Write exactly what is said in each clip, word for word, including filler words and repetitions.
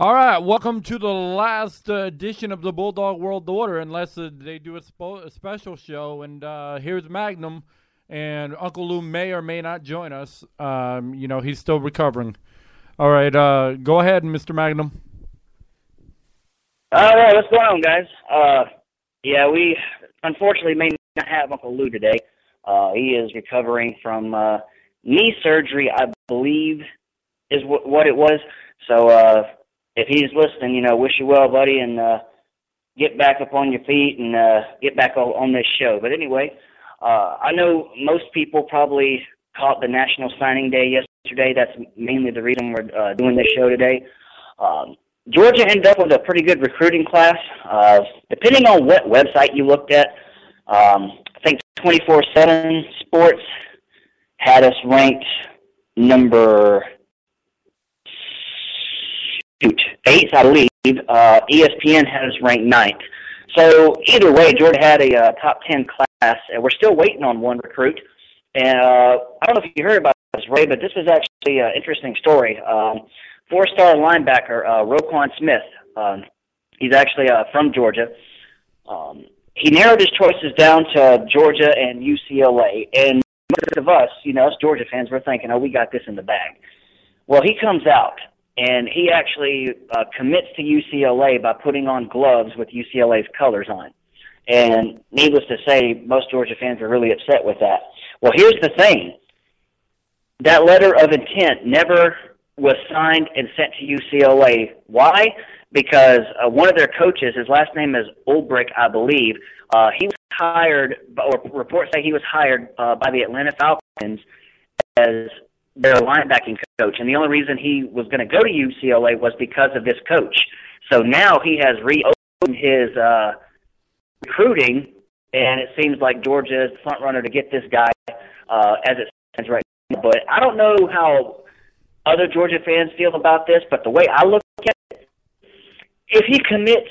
All right, welcome to the last uh, edition of the Bulldog World Order, unless uh, they do a, spo- a special show. And uh, here's Magnum, and Uncle Lou may or may not join us. Um, you know, he's still recovering. All right, uh, go ahead, Mister Magnum. All right, what's going on, guys? Uh, yeah, we unfortunately may not have Uncle Lou today. Uh, he is recovering from uh, knee surgery, I believe, is w- what it was. So, uh, if he's listening, you know, wish you well, buddy, and uh, get back up on your feet and uh, get back on, on this show. But anyway, uh, I know most people probably caught the National Signing Day yesterday. That's mainly the reason we're uh, doing this show today. Um, Georgia ended up with a pretty good recruiting class. Uh, depending on what website you looked at, um, I think twenty-four seven sports had us ranked number eighth, I believe. Uh, E S P N has ranked ninth. So either way, Georgia had a uh, top ten class, and we're still waiting on one recruit. And uh, I don't know if you heard about this, Ray, but this is actually an interesting story. Um, four-star linebacker uh, Roquan Smith. Um, he's actually uh, from Georgia. Um, he narrowed his choices down to Georgia and U C L A. And most of us, you know, us Georgia fans, we're thinking, oh, we got this in the bag. Well, he comes out. And he actually uh, commits to U C L A by putting on gloves with U C L A's colors on. And needless to say, most Georgia fans are really upset with that. Well, here's the thing. That letter of intent never was signed and sent to U C L A. Why? Because uh, one of their coaches, his last name is Ulbrich, I believe, uh, he was hired, or reports say he was hired uh, by the Atlanta Falcons as their linebacking coach, and the only reason he was going to go to U C L A was because of this coach. So now he has reopened his uh, recruiting, and it seems like Georgia is the front runner to get this guy uh, as it stands right now. But I don't know how other Georgia fans feel about this, but the way I look at it, if he commits,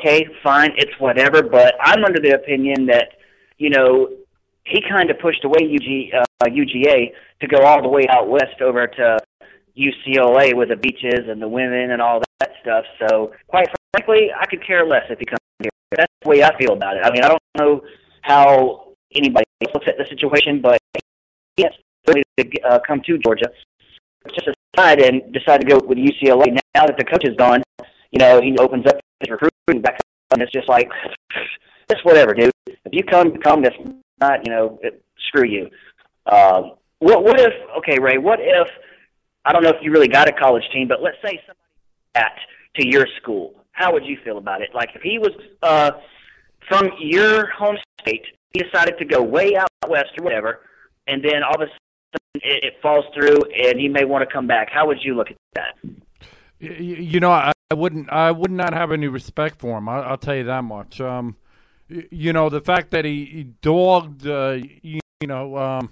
okay, fine, it's whatever, but I'm under the opinion that, you know, he kind of pushed away U G, uh, U G A to go all the way out west over to U C L A with the beaches and the women and all that stuff. So, quite frankly, I could care less if he comes here. That's the way I feel about it. I mean, I don't know how anybody else looks at the situation, but he has really to uh, come to Georgia. Just aside and decide to go with U C L A. Now that the coach is gone, you know, he opens up his recruiting back up, and it's just like, it's whatever, dude. If you come, come this. Not, you know, it, screw you. Uh, what, what if, okay, Ray, what if, I don't know if you really got a college team, but let's say somebody at to your school. How would you feel about it? Like if he was uh, from your home state, he decided to go way out west or whatever, and then all of a sudden it, it falls through and he may want to come back. How would you look at that? You know, I, I wouldn't, I would not have any respect for him. I, I'll tell you that much. Um, You know, the fact that he, he dogged, uh, you, you know, um,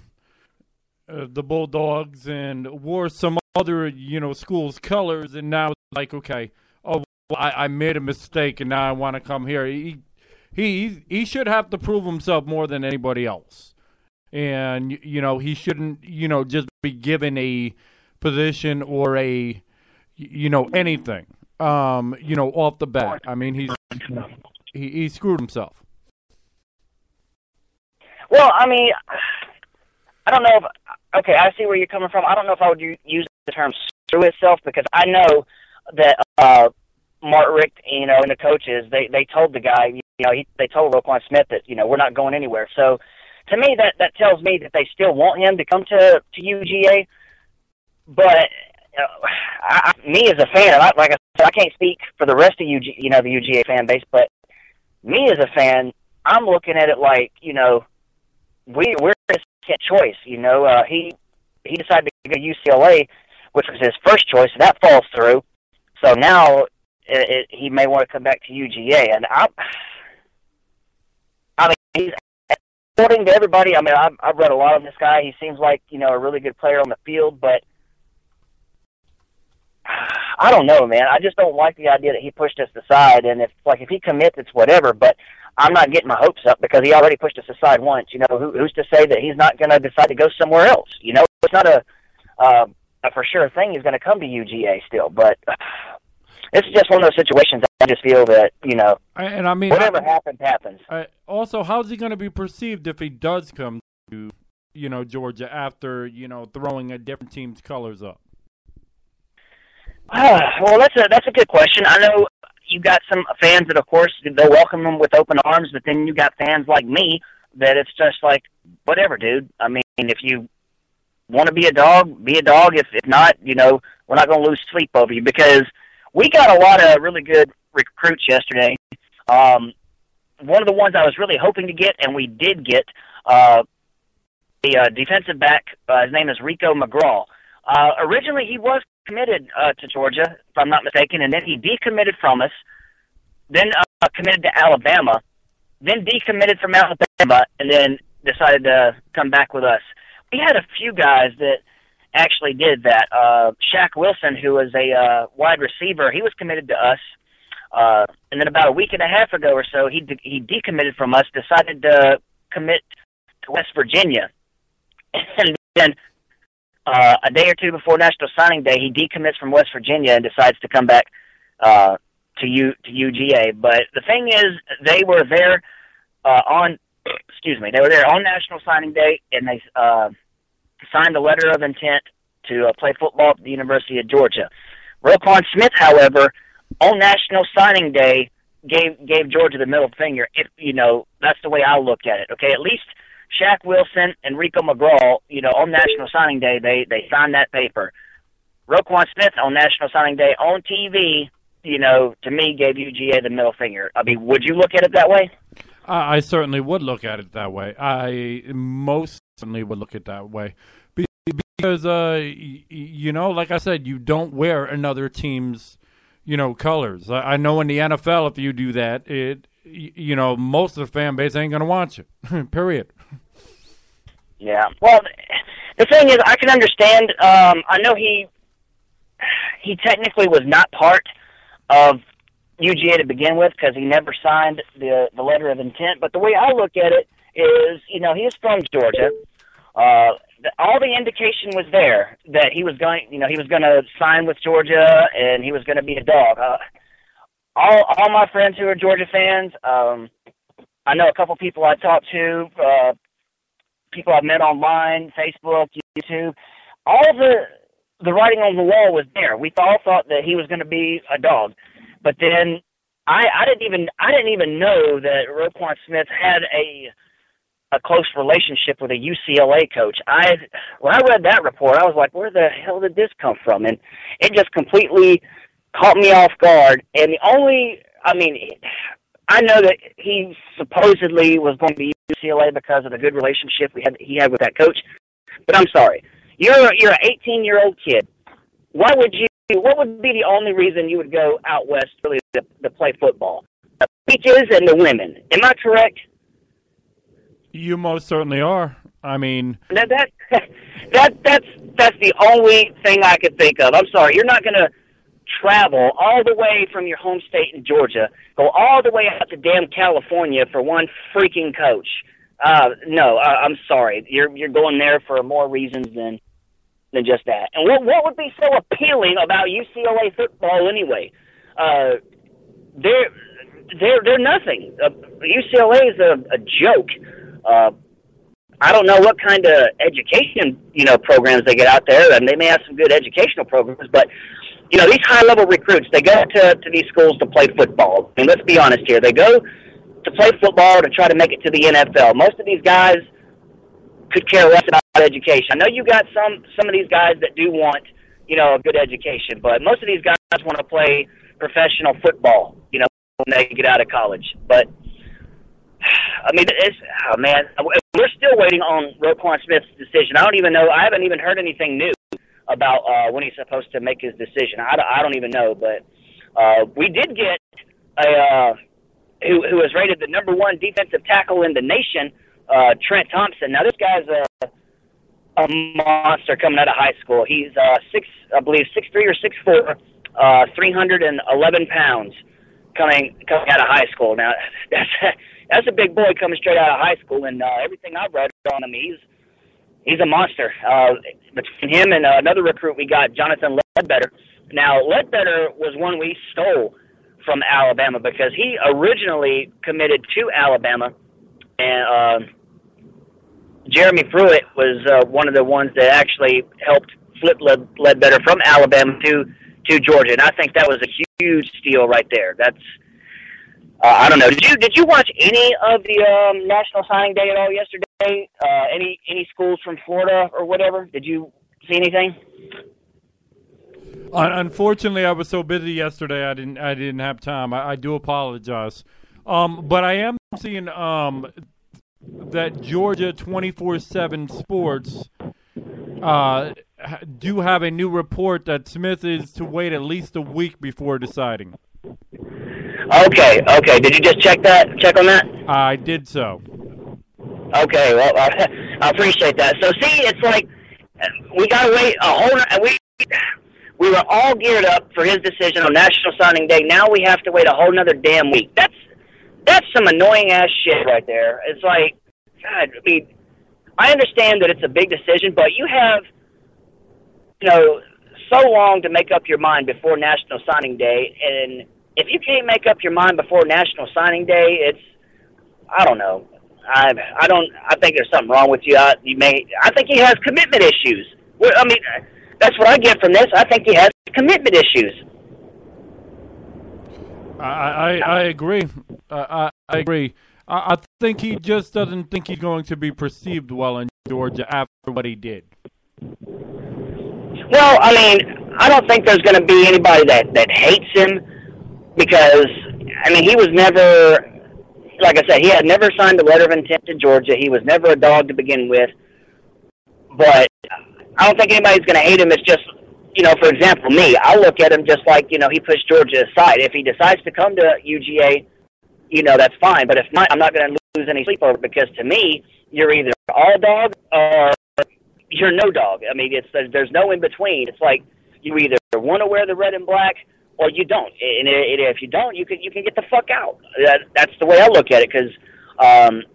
uh, the Bulldogs and wore some other, you know, school's colors, and now it's like, okay, oh, well, I, I made a mistake, and now I want to come here. He, he, he should have to prove himself more than anybody else, and you know, he shouldn't, you know, just be given a position or a, you know, anything, um, you know, off the bat. I mean, he's he, he screwed himself. Well, I mean, I don't know if – okay, I see where you're coming from. I don't know if I would use the term screw itself because I know that uh, Mark Richt, you know, and the coaches, they, they told the guy, you know, he, they told Roquan Smith that, you know, we're not going anywhere. So, to me, that, that tells me that they still want him to come to, to U G A. But uh, I, me as a fan, I, like I said, I can't speak for the rest of U G, you know, the U G A fan base, but me as a fan, I'm looking at it like, you know, We, we're his second choice, you know. Uh, he he decided to go to U C L A, which was his first choice, and that falls through. So now it, it, he may want to come back to U G A. And I, I mean, he's according to everybody. I mean, I've, I've read a lot of this guy. He seems like, you know, a really good player on the field, but I don't know, man. I just don't like the idea that he pushed us aside. And if like if he commits, it's whatever, but I'm not getting my hopes up because he already pushed us aside once. You know, who, who's to say that he's not going to decide to go somewhere else? You know, it's not a, uh, a for sure thing he's going to come to U G A still. But uh, this is just one of those situations. I just feel that, you know, and I mean, whatever I, happens, happens. I, also, how's he going to be perceived if he does come to, you know, Georgia after, you know, throwing a different team's colors up? Uh, well, that's a that's a good question. I know you got some fans that, of course, they'll welcome him with open arms, but then you got fans like me that it's just like, whatever, dude. I mean, if you want to be a dog, be a dog. If, if not, you know, we're not going to lose sleep over you, because we got a lot of really good recruits yesterday. Um, one of the ones I was really hoping to get, and we did get, uh, the uh, defensive back, uh, his name is Rico McGraw. Uh, originally, he was committed uh, to Georgia, if I'm not mistaken, and then he decommitted from us, then uh, committed to Alabama, then decommitted from Alabama, and then decided to come back with us. We had a few guys that actually did that. Uh, Shaq Wilson, who was a uh, wide receiver, he was committed to us. Uh, and then about a week and a half ago or so, he de- he decommitted from us, decided to commit to West Virginia. And then uh, a day or two before National Signing Day, he decommits from West Virginia and decides to come back uh, to U- to U G A. But the thing is, they were there uh, on excuse me, they were there on National Signing Day, and they uh, signed a letter of intent to uh, play football at the University of Georgia. Roquan Smith, however, on National Signing Day, gave gave Georgia the middle finger. If you know, that's the way I look at it. Okay, at least Shaq Wilson and Rico McGraw, you know, on National Signing Day, they, they signed that paper. Roquan Smith on National Signing Day on T V, you know, to me, gave U G A the middle finger. I mean, would you look at it that way? I certainly would look at it that way. I most certainly would look at it that way. Because, uh, you know, like I said, you don't wear another team's, you know, colors. I know in the N F L, if you do that, it, you know, most of the fan base ain't going to watch it, period. Yeah. Well, the thing is, I can understand. Um, I know he he technically was not part of U G A to begin with, because he never signed the the letter of intent. But the way I look at it is, you know, he is from Georgia. Uh, the, all the indication was there that he was going, you know, he was going to sign with Georgia and he was going to be a dog. Uh, all all my friends who are Georgia fans, um, I know a couple people I talked to, uh, people I've met online, Facebook, YouTube, all the the writing on the wall was there. We all thought that he was going to be a dog. But then I, I didn't even I didn't even know that Roquan Smith had a a close relationship with a U C L A coach. I when I read that report, I was like, where the hell did this come from? And it just completely caught me off guard. And the only I mean, I know that he supposedly was going to be U C L A because of the good relationship we had he had with that coach. But I'm sorry, you're you're an eighteen-year-old kid. Why would you? What would be the only reason you would go out west really to, to play football? The beaches and the women. Am I correct? You most certainly are. I mean, now that that that's that's the only thing I could think of. I'm sorry, you're not going to travel all the way from your home state in Georgia, go all the way out to damn California for one freaking coach. Uh, no, I, I'm sorry, you're you're going there for more reasons than. Than just that. And what what would be so appealing about U C L A football anyway? Uh, they're they're they're nothing. Uh, U C L A is a, a joke. Uh, I don't know what kind of education you know programs they get out there, and they may have some good educational programs, but you know these high level recruits, they go to, to these schools to play football. And let's be honest here, they go to play football to try to make it to the N F L. Most of these guys could care less about education. I know you got some some of these guys that do want, you know, a good education, but most of these guys want to play professional football, you know, when they get out of college. But I mean, it's oh man, we're still waiting on Roquan Smith's decision. I don't even know. I haven't even heard anything new about uh, when he's supposed to make his decision. I, I don't even know. But uh, we did get a uh, who who was rated the number one defensive tackle in the nation, uh, Trent Thompson. Now this guy's a a monster coming out of high school. He's uh, six, I believe, six three or six four, uh, three hundred and eleven pounds, coming coming out of high school. Now that's that's a big boy coming straight out of high school, and uh, everything I've read on him, he's he's a monster. Uh, between him and uh, another recruit we got, Jonathan Ledbetter, Now, Ledbetter was one we stole from Alabama because he originally committed to Alabama, and uh, Jeremy Pruitt was uh, one of the ones that actually helped flip Led- Ledbetter from Alabama to to Georgia, and I think that was a huge steal right there. That's uh, I don't know. Did you did you watch any of the um, National Signing Day at all yesterday? Uh, any any schools from Florida or whatever? Did you see anything? Unfortunately, I was so busy yesterday, I didn't. I didn't have time. I, I do apologize, um, but I am seeing um, that Georgia twenty-four seven sports uh, do have a new report that Smith is to wait at least a week before deciding. Okay, okay. Did you just check that? Check on that? I did so. Okay, well, I, I appreciate that. So, see, it's like we gotta wait a whole. We. We were all geared up for his decision on National Signing Day. Now we have to wait a whole nother damn week. That's that's some annoying-ass shit right there. It's like, God, I mean, I understand that it's a big decision, but you have, you know, so long to make up your mind before National Signing Day. And if you can't make up your mind before National Signing Day, it's, I don't know. I I don't, I think there's something wrong with you. I, you may, I think he has commitment issues. We're, I mean... That's what I get from this. I think he has commitment issues. I I, I agree. I, I agree. I, I think he just doesn't think he's going to be perceived well in Georgia after what he did. Well, I mean, I don't think there's going to be anybody that, that hates him because, I mean, he was never, like I said, he had never signed a letter of intent to Georgia. He was never a dog to begin with. But I don't think anybody's going to hate him. It's just, you know, for example, me. I look at him just like, you know, he pushed Georgia aside. If he decides to come to U G A, you know, that's fine. But if not, I'm not going to lose any sleep over it because to me, you're either all dog or you're no dog. I mean, it's there's no in between. It's like you either want to wear the red and black or you don't. And if you don't, you can you can get the fuck out. That's the way I look at it because um, –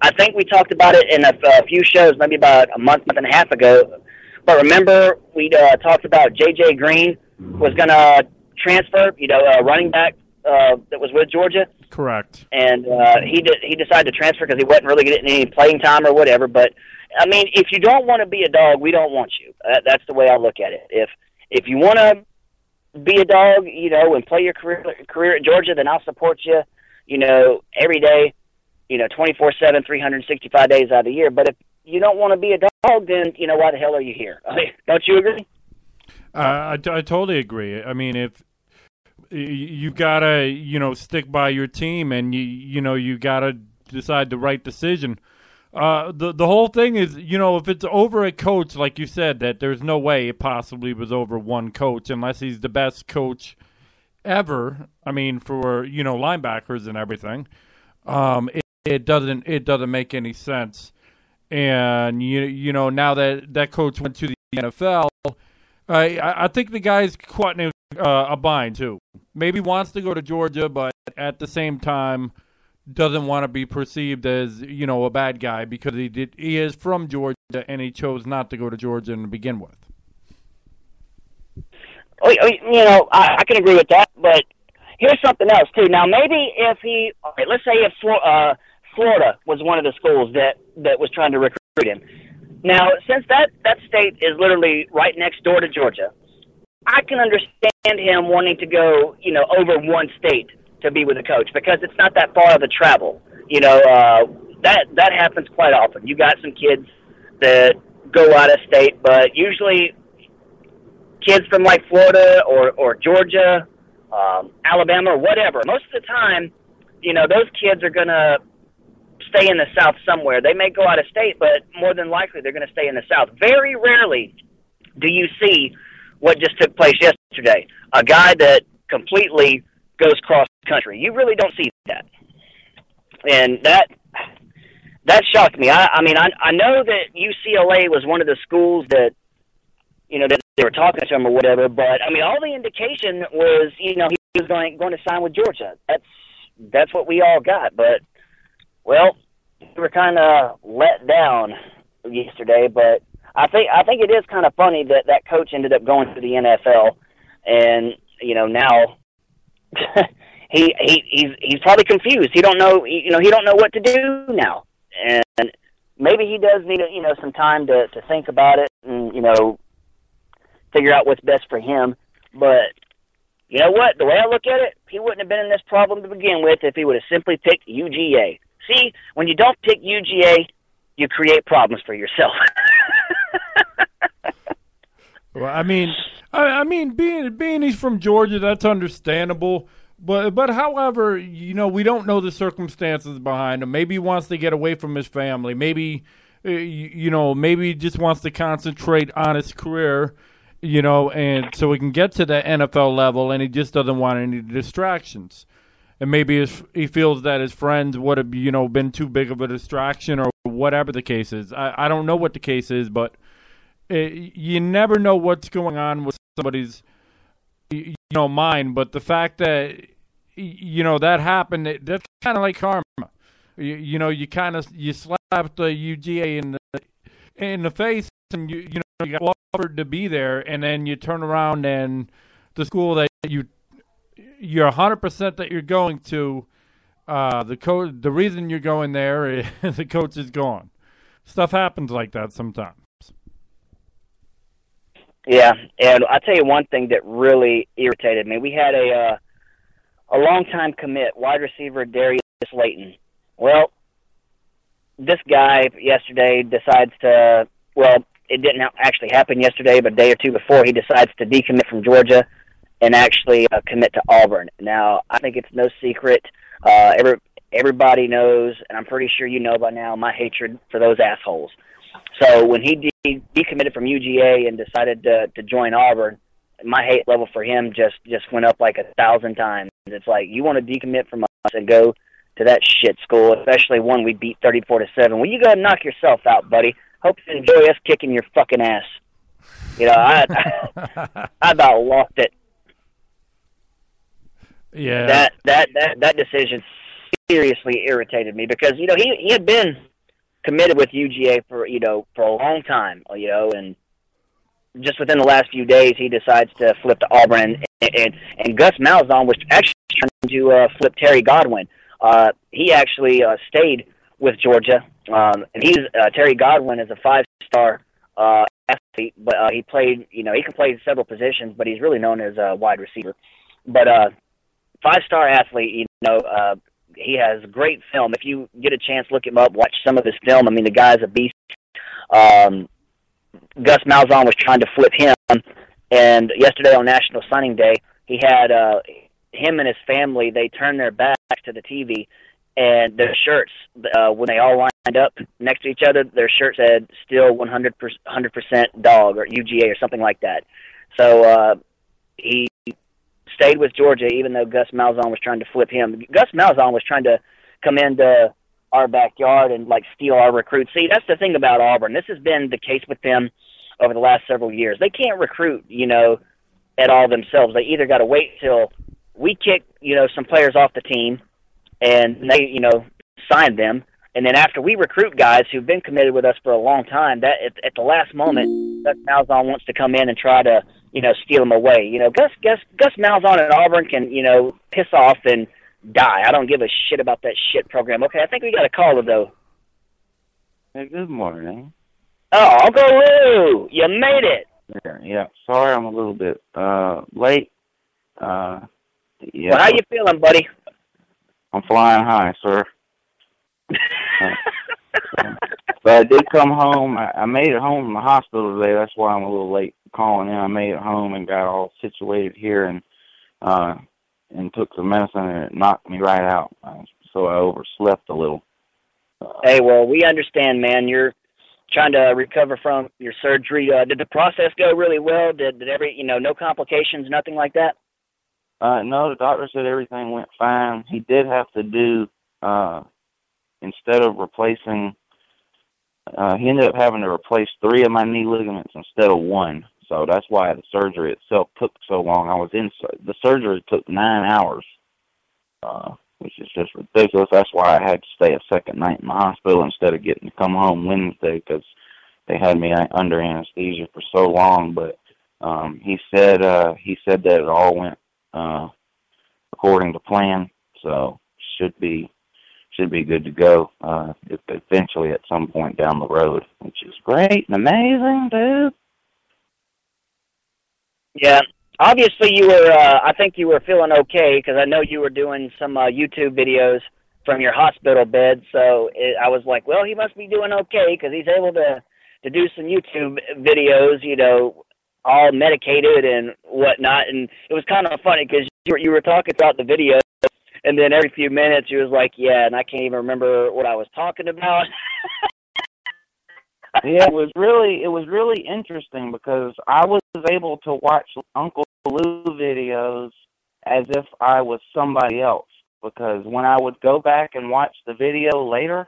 I think we talked about it in a, a few shows, maybe about a month, month and a half ago. But remember, we uh, talked about J J. Green was going to transfer, you know, a running back uh, that was with Georgia. Correct. And uh, he did, he decided to transfer because he wasn't really getting any playing time or whatever. But, I mean, if you don't want to be a dog, we don't want you. Uh, that's the way I look at it. If if you want to be a dog, you know, and play your career career at Georgia, then I'll support you, you know, every day. You know, twenty-four seven, three hundred sixty-five days out of the year. But if you don't want to be a dog, then, you know, why the hell are you here? I mean, don't you agree? Uh, I, I totally agree. I mean, if you got to, you know, stick by your team and, you you know, you got to decide the right decision. Uh, the, the whole thing is, you know, if it's over a coach, like you said, that there's no way it possibly was over one coach unless he's the best coach ever. I mean, for, you know, linebackers and everything. Um, it, It doesn't. It doesn't make any sense. And you, you know, now that that coach went to the N F L, I, I think the guy's caught in uh, a bind too. Maybe wants to go to Georgia, but at the same time, doesn't want to be perceived as, you know, a bad guy because he did. He is from Georgia, and he chose not to go to Georgia to begin with. Oh, you know, I, I can agree with that, but here's something else too. Now, maybe if he, okay, let's say if uh. Florida was one of the schools that, that was trying to recruit him. Now, since that, that state is literally right next door to Georgia, I can understand him wanting to go, you know, over one state to be with a coach because it's not that far of a travel. You know, uh, that that happens quite often. You got some kids that go out of state, but usually kids from like Florida or, or Georgia, um, Alabama, or whatever, most of the time, you know, those kids are going to stay in the South somewhere. They may go out of state, but more than likely they're going to stay in the South. Very rarely do you see what just took place yesterday, a guy that completely goes cross-country. You really don't see that. And that that shocked me. I, I mean, I, I know that U C L A was one of the schools that, you know, that they were talking to him or whatever, but, I mean, all the indication was, you know, he was going, going to sign with Georgia. That's, that's what we all got, but well, we were kind of let down yesterday, but I think I think it is kind of funny that that coach ended up going to the N F L And, you know, now he he he's, he's probably confused. He don't know, you know, he don't know what to do now. And maybe he does need, you know, some time to, to think about it and, you know, figure out what's best for him. But you know what? The way I look at it, he wouldn't have been in this problem to begin with if he would have simply picked U G A. See, when you don't pick U G A, you create problems for yourself. Well, I mean, I, I mean, being being he's from Georgia, that's understandable. But but however, you know, we don't know the circumstances behind him. Maybe he wants to get away from his family. Maybe uh, you, you know, maybe he just wants to concentrate on his career. You know, and so he can get to the N F L level, and he just doesn't want any distractions. And maybe his, he feels that his friends would have, you know, been too big of a distraction or whatever the case is. I, I don't know what the case is, but it, you never know what's going on with somebody's, you know, mind. But the fact that, you know, that happened, it, that's kind of like karma. You, you know, you kind of you slapped the U G A in the in the face, and you you know. You got offered to be there, and then you turn around and the school that you you're one hundred percent that you're going to, uh, the coach, the reason you're going there is the coach is gone. Stuff happens like that sometimes. Yeah, and I'll tell you one thing that really irritated me. We had a uh, a long-time commit, wide receiver Darius Layton. Well, this guy yesterday decides to, well, it didn't actually happen yesterday, but a day or two before, he decides to decommit from Georgia and actually uh, commit to Auburn. Now, I think it's no secret. Uh, every, everybody knows, and I'm pretty sure you know by now, my hatred for those assholes. So when he de- decommitted from U G A and decided to, to join Auburn, my hate level for him just, just went up like a thousand times. It's like, you want to decommit from us and go to that shit school, especially one we beat thirty-four to seven. Well, you go ahead and knock yourself out, buddy. Hope you enjoy us kicking your fucking ass. You know, I I, I about lost it. Yeah, that that that that decision seriously irritated me because you know he he had been committed with U G A for you know for a long time. You know, and just within the last few days, he decides to flip to Auburn, and and, and Gus Malzahn was actually trying to uh, flip Terry Godwin. Uh, he actually uh, stayed with Georgia. Um, and he's uh, Terry Godwin is a five-star uh, athlete, but uh, he played, you know, he can play several positions, but he's really known as a wide receiver. But uh, five-star athlete, you know, uh, he has great film. If you get a chance, look him up, watch some of his film. I mean, the guy's a beast. Um, Gus Malzahn was trying to flip him, and yesterday on National Signing Day, he had uh, him and his family. They turned their backs to the T V. And their shirts, uh, when they all lined up next to each other, their shirt said still one hundred percent, one hundred percent dog or U G A or something like that. So uh, he stayed with Georgia even though Gus Malzahn was trying to flip him. Gus Malzahn was trying to come into our backyard and, like, steal our recruits. See, that's the thing about Auburn. This has been the case with them over the last several years. They can't recruit, you know, at all themselves. They either got to wait till we kick, you know, some players off the team, and they, you know, sign them. And then after we recruit guys who've been committed with us for a long time, that at, at the last moment, Gus Malzahn wants to come in and try to, you know, steal them away. You know, Gus Gus Gus Malzahn at Auburn can, you know, piss off and die. I don't give a shit about that shit program. Okay, I think we got a caller though. Hey, good morning. Oh, Uncle Lou, you made it. Yeah, yeah. Sorry, I'm a little bit uh, late. Uh, yeah. Well, how you feeling, buddy? I'm flying high, sir. uh, but I did come home. I, I made it home from the hospital today. That's why I'm a little late calling in. I made it home and got all situated here and uh, and took some medicine, and it knocked me right out. Uh, so I overslept a little. Uh, hey, well, we understand, man. You're trying to recover from your surgery. Uh, did the process go really well? Did, did every, you know, no complications, nothing like that? Uh, no, the doctor said everything went fine. He did have to do, uh, instead of replacing, uh, he ended up having to replace three of my knee ligaments instead of one. So that's why the surgery itself took so long. I was in, the surgery took nine hours, uh, which is just ridiculous. That's why I had to stay a second night in the hospital instead of getting to come home Wednesday because they had me under anesthesia for so long. But Um, he said uh, he said that it all went uh, according to plan, so should be should be good to go uh, if eventually at some point down the road, which is great and amazing, dude. Yeah, obviously you were. Uh, I think you were feeling okay because I know you were doing some uh, YouTube videos from your hospital bed. So it, I was like, well, he must be doing okay because he's able to to do some YouTube videos, you know, all medicated and whatnot. And it was kind of funny because you were, you were talking about the video, and then every few minutes you was like, yeah, and I can't even remember what I was talking about. Yeah, it was really it was really interesting because I was able to watch Uncle Lou videos as if I was somebody else, because when I would go back and watch the video later,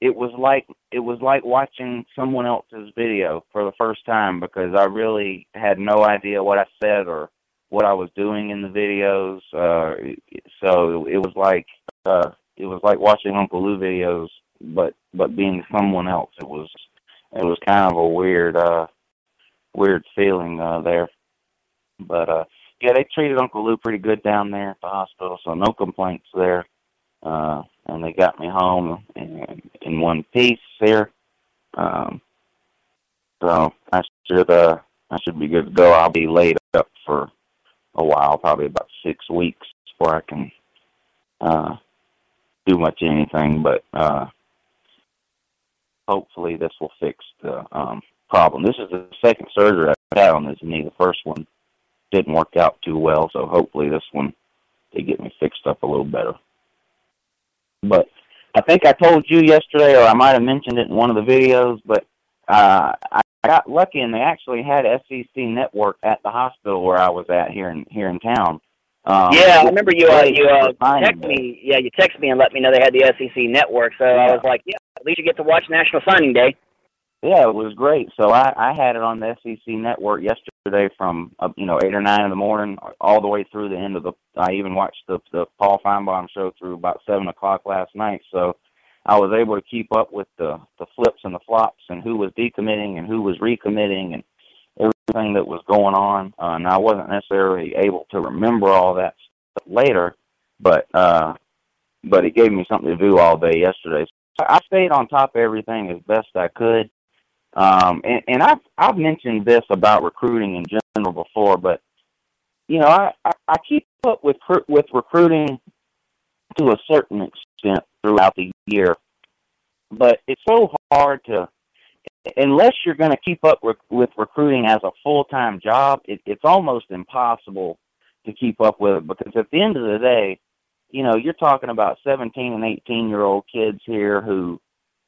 it was like it was like watching someone else's video for the first time, because I really had no idea what I said or what I was doing in the videos. Uh, so it was like uh, it was like watching Uncle Lou videos, but but being someone else. It was. It was kind of a weird, uh, weird feeling uh, there. But, uh, yeah, they treated Uncle Lou pretty good down there at the hospital, so no complaints there. Uh, and they got me home in, in one piece here. Um, so I should uh, I should be good to go. I'll be laid up for a while, probably about six weeks before I can uh, do much anything. But, uh hopefully this will fix the um, problem. This is the second surgery I've had on this knee. The first one didn't work out too well, so hopefully this one they get me fixed up a little better. But I think I told you yesterday, or I might have mentioned it in one of the videos, but uh, I got lucky and they actually had S E C Network at the hospital where I was at here in here in town. Um, yeah, I remember you uh, you uh, text me. Yeah, you text me and let me know they had the S E C Network. So yeah. I was like, yeah. At least you get to watch National Signing Day. Yeah, it was great. So I, I had it on the S E C Network yesterday from uh, you know eight or nine in the morning all the way through the end of the. I even watched the the Paul Feinbaum show through about seven o'clock last night. So I was able to keep up with the the flips and the flops and who was decommitting and who was recommitting and everything that was going on. Uh, and I wasn't necessarily able to remember all that stuff later, but uh, but it gave me something to do all day yesterday. I stayed on top of everything as best I could, um, and, and I've, I've mentioned this about recruiting in general before, but, you know, I, I, I keep up with with recruiting to a certain extent throughout the year, but it's so hard to, unless you're going to keep up rec- with recruiting as a full-time job, it, it's almost impossible to keep up with it, because at the end of the day, you know, you're talking about seventeen and eighteen-year-old kids here who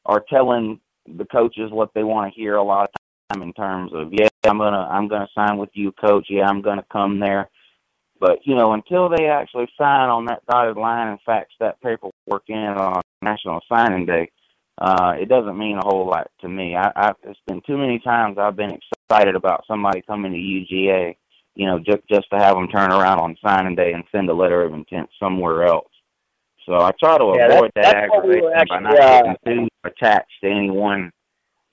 are telling the coaches what they want to hear a lot of time in terms of, yeah, I'm gonna I'm gonna sign with you, coach. Yeah, I'm gonna come there. But you know, until they actually sign on that dotted line and fax that paperwork in on National Signing Day, uh, it doesn't mean a whole lot to me. I, I it's been too many times I've been excited about somebody coming to U G A. You know, just just to have them turn around on signing day and send a letter of intent somewhere else. So I try to yeah, avoid that, that aggravation we actually, by not uh, getting too attached to any one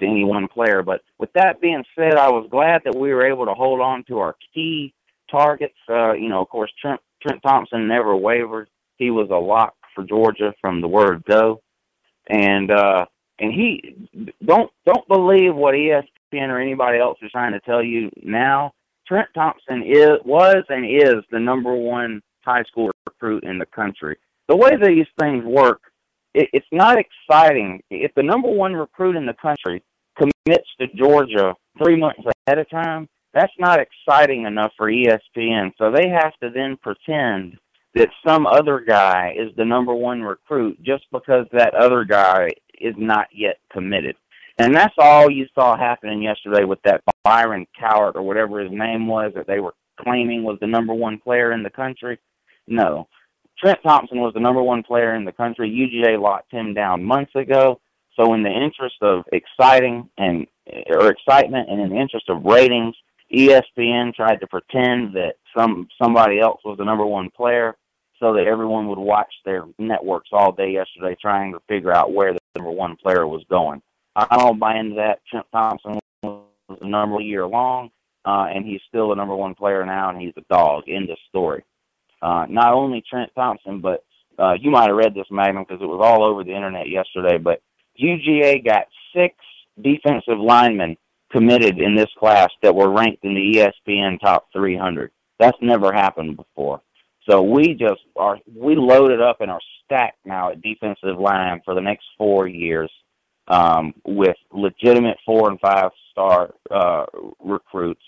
to any one player. But with that being said, I was glad that we were able to hold on to our key targets. Uh, you know, of course, Trent, Trent Thompson never wavered. He was a lock for Georgia from the word go. And uh, and he don't don't believe what E S P N or anybody else is trying to tell you now. Trent Thompson is, was and is the number one high school recruit in the country. The way these things work, it, it's not exciting. If the number one recruit in the country commits to Georgia three months ahead of time, that's not exciting enough for E S P N. So they have to then pretend that some other guy is the number one recruit just because that other guy is not yet committed. And that's all you saw happening yesterday with that Byron Cowart or whatever his name was that they were claiming was the number one player in the country. No. Trent Thompson was the number one player in the country. U G A locked him down months ago. So in the interest of exciting and or excitement and in the interest of ratings, E S P N tried to pretend that some somebody else was the number one player so that everyone would watch their networks all day yesterday trying to figure out where the number one player was going. I don't buy into that. Trent Thompson was the number year long. uh, and he's still the number one player now, and he's a dog. End of story. Uh, not only Trent Thompson, but uh, you might have read this, Magnum, because it was all over the internet yesterday, but U G A got six defensive linemen committed in this class that were ranked in the E S P N top three hundred. That's never happened before. So we just are, we loaded up and are stacked now at defensive line for the next four years um, with legitimate four and five star uh, recruits.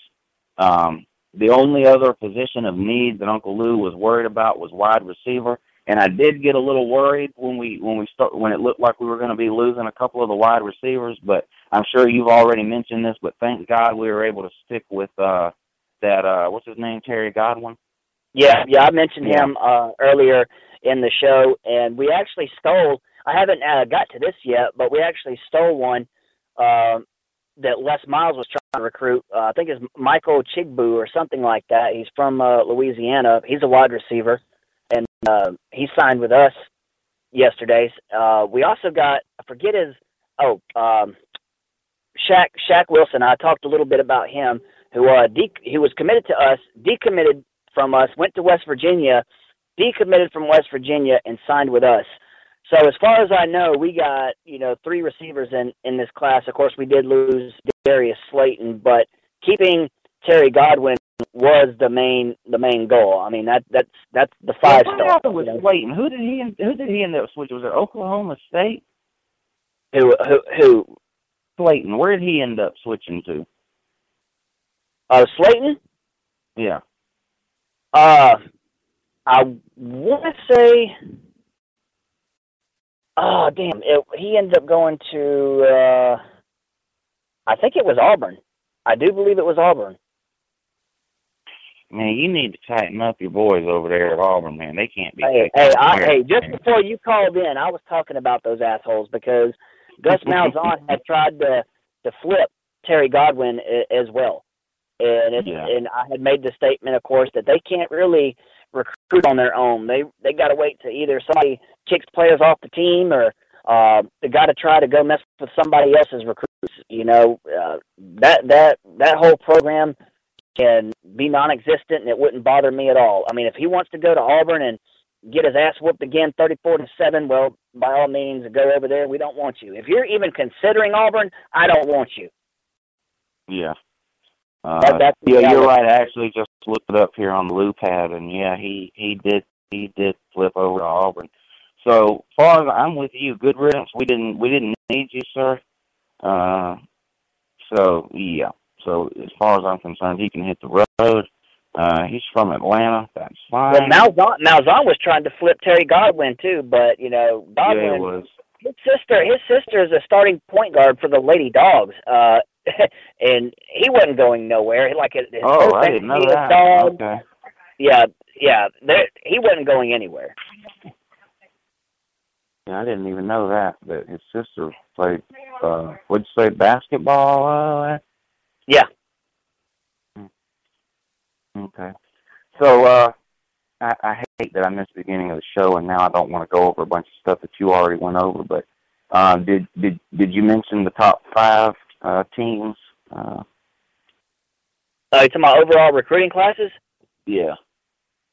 Um, the only other position of need that Uncle Lou was worried about was wide receiver. And I did get a little worried when we when we start when it looked like we were going to be losing a couple of the wide receivers. But I'm sure you've already mentioned this. But thank God we were able to stick with uh, that. Uh, what's his name? Terry Godwin. Yeah, yeah. I mentioned yeah. him uh, earlier in the show, and we actually stole. I haven't uh, got to this yet, but we actually stole one uh, that Les Miles was trying to recruit. Uh, I think it's Michael Chigbu or something like that. He's from uh, Louisiana. He's a wide receiver. And uh, he signed with us yesterday. Uh, we also got, I forget his, oh, um, Shaq Shaq Wilson. I talked a little bit about him, who uh, de- he was committed to us, decommitted from us, went to West Virginia, decommitted from West Virginia, and signed with us. So as far as I know, we got, you know, three receivers in, in this class. Of course, we did lose Darius Slayton, but keeping Terry Godwin was the main the main goal. I mean that that's that's the five well, star. What happened with Slayton? Who did he who did he end up switching? Was it Oklahoma State? Who who who? Slayton. Where did he end up switching to? Uh, Slayton. Yeah. Uh, I want to say. Oh damn! It, he ended up going to. Uh, I think it was Auburn. I do believe it was Auburn. Man, you need to tighten up your boys over there at Auburn, man. They can't be. Hey, hey, I, hey, just before you called in, I was talking about those assholes because Gus Malzahn had tried to, to flip Terry Godwin as well. And it's, yeah. and I had made the statement, of course, that they can't really recruit on their own. They they got to wait to either somebody kicks players off the team or uh, they got to try to go mess with somebody else's recruits. You know, uh, that, that, that whole program – can be non-existent, and it wouldn't bother me at all. I mean, if he wants to go to Auburn and get his ass whooped again thirty-four to seven, well, by all means, go over there. We don't want you. If you're even considering Auburn, I don't want you. Yeah. Uh, that, that's yeah, you're right. I actually just looked it up here on the Lou pad, and, yeah, he, he did he did flip over to Auburn. So, far as I'm with you, good riddance. We didn't, we didn't need you, sir. Uh, so, yeah. So, as far as I'm concerned, he can hit the road. Uh, he's from Atlanta. That's fine. Well, Malzahn, Malzahn was trying to flip Terry Godwin, too, but, you know, Godwin, yeah, it was. His sister, his sister is a starting point guard for the Lady Dogs, uh, and he wasn't going nowhere. Like his oh, I didn't know that. Dog. Okay. Yeah, yeah, he wasn't going anywhere. Yeah, I didn't even know that, but his sister played, uh, would you say, basketball? Uh, Yeah. Okay. So uh, I, I hate that I missed the beginning of the show, and now I don't want to go over a bunch of stuff that you already went over. But uh, did did did you mention the top five uh, teams? Uh, uh, you're talking about overall recruiting classes? Yeah.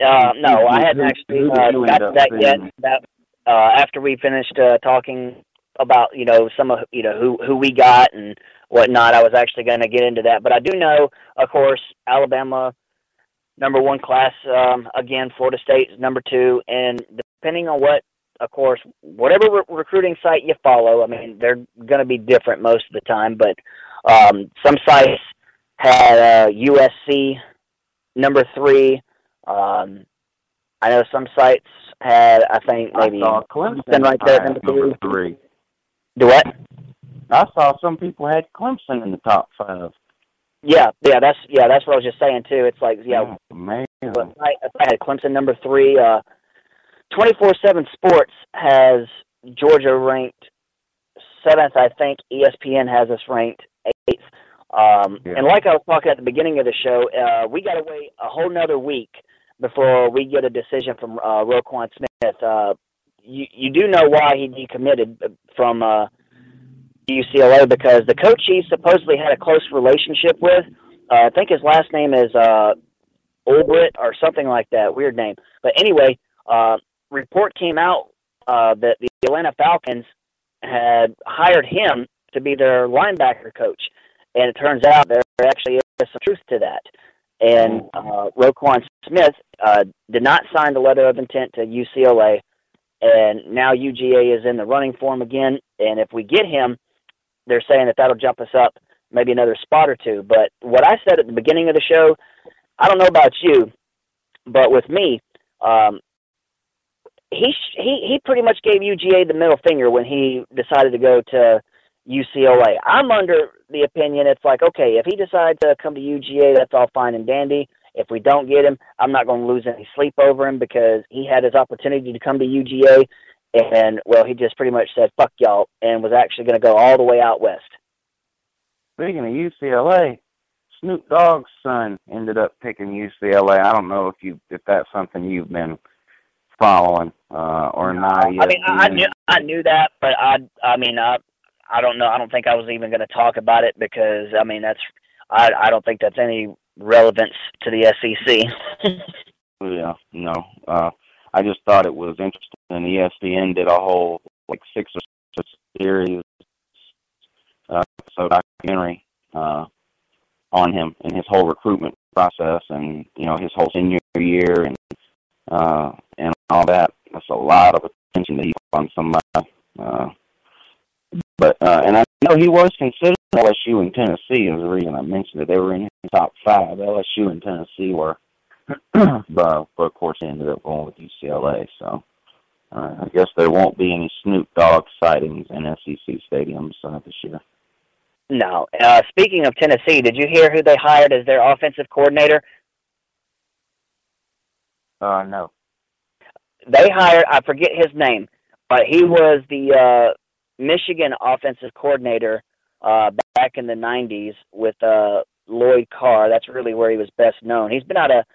Uh, no, I hadn't actually uh, got to that yet. That, uh, after we finished uh, talking about you know some of you know who who we got and whatnot, I was actually going to get into that, but I do know, of course, Alabama number one class um, again. Florida State's number two, and depending on what, of course, whatever re- recruiting site you follow, I mean, they're going to be different most of the time. But um, some sites had uh, U S C number three. Um, I know some sites had, I think maybe I saw Clemson right there number three. Number three. Do what? I saw some people had Clemson in the top five. Yeah, yeah, that's yeah, that's what I was just saying too. It's like yeah, oh, man. But I, I had Clemson number three. Uh, twenty-four seven sports has Georgia ranked seventh, I think. E S P N has us ranked eighth. Um, yeah. And like I was talking at the beginning of the show, uh, we got to wait a whole nother week before we get a decision from uh, Roquan Smith. Uh, you you do know why he decommitted from. Uh, U C L A because the coach he supposedly had a close relationship with Uh, I think his last name is uh, Olbrit or something like that. Weird name. But anyway, uh, report came out uh, that the Atlanta Falcons had hired him to be their linebacker coach. And it turns out there actually is some truth to that. And uh, Roquan Smith uh, did not sign the letter of intent to U C L A. And now U G A is in the running for him again. And if we get him, they're saying that that'll jump us up maybe another spot or two. But what I said at the beginning of the show, I don't know about you, but with me, um, he, he he pretty much gave U G A the middle finger when he decided to go to U C L A. I'm under the opinion it's like, okay, if he decides to come to U G A, that's all fine and dandy. If we don't get him, I'm not going to lose any sleep over him because he had his opportunity to come to U G A, and, well, he just pretty much said, fuck y'all, and was actually going to go all the way out west. Speaking of U C L A, Snoop Dogg's son ended up picking U C L A. I don't know if you if that's something you've been following uh, or not. I mean, I, I knew I knew that, but I I mean I I don't know. I don't think I was even going to talk about it because I mean that's I I don't think that's any relevance to the S E C. Yeah, no. Uh, I just thought it was interesting. E S P N did a whole like six or six series. Uh, so documentary uh, on him and his whole recruitment process, and you know his whole senior year and uh, and all that. That's a lot of attention to he put on somebody. Uh, but uh, and I know he was considered L S U and Tennessee is the reason I mentioned it. They were in his top five. L S U and Tennessee were, but, but of course he ended up going with U C L A. So uh, I guess there won't be any Snoop Dogg sightings in S E C stadiums uh, this year. No. Uh, speaking of Tennessee, did you hear who they hired as their offensive coordinator? Uh, no. They hired, I forget his name, but he was the uh, Michigan offensive coordinator uh, back in the nineties with uh, Lloyd Carr. That's really where he was best known. He's been out of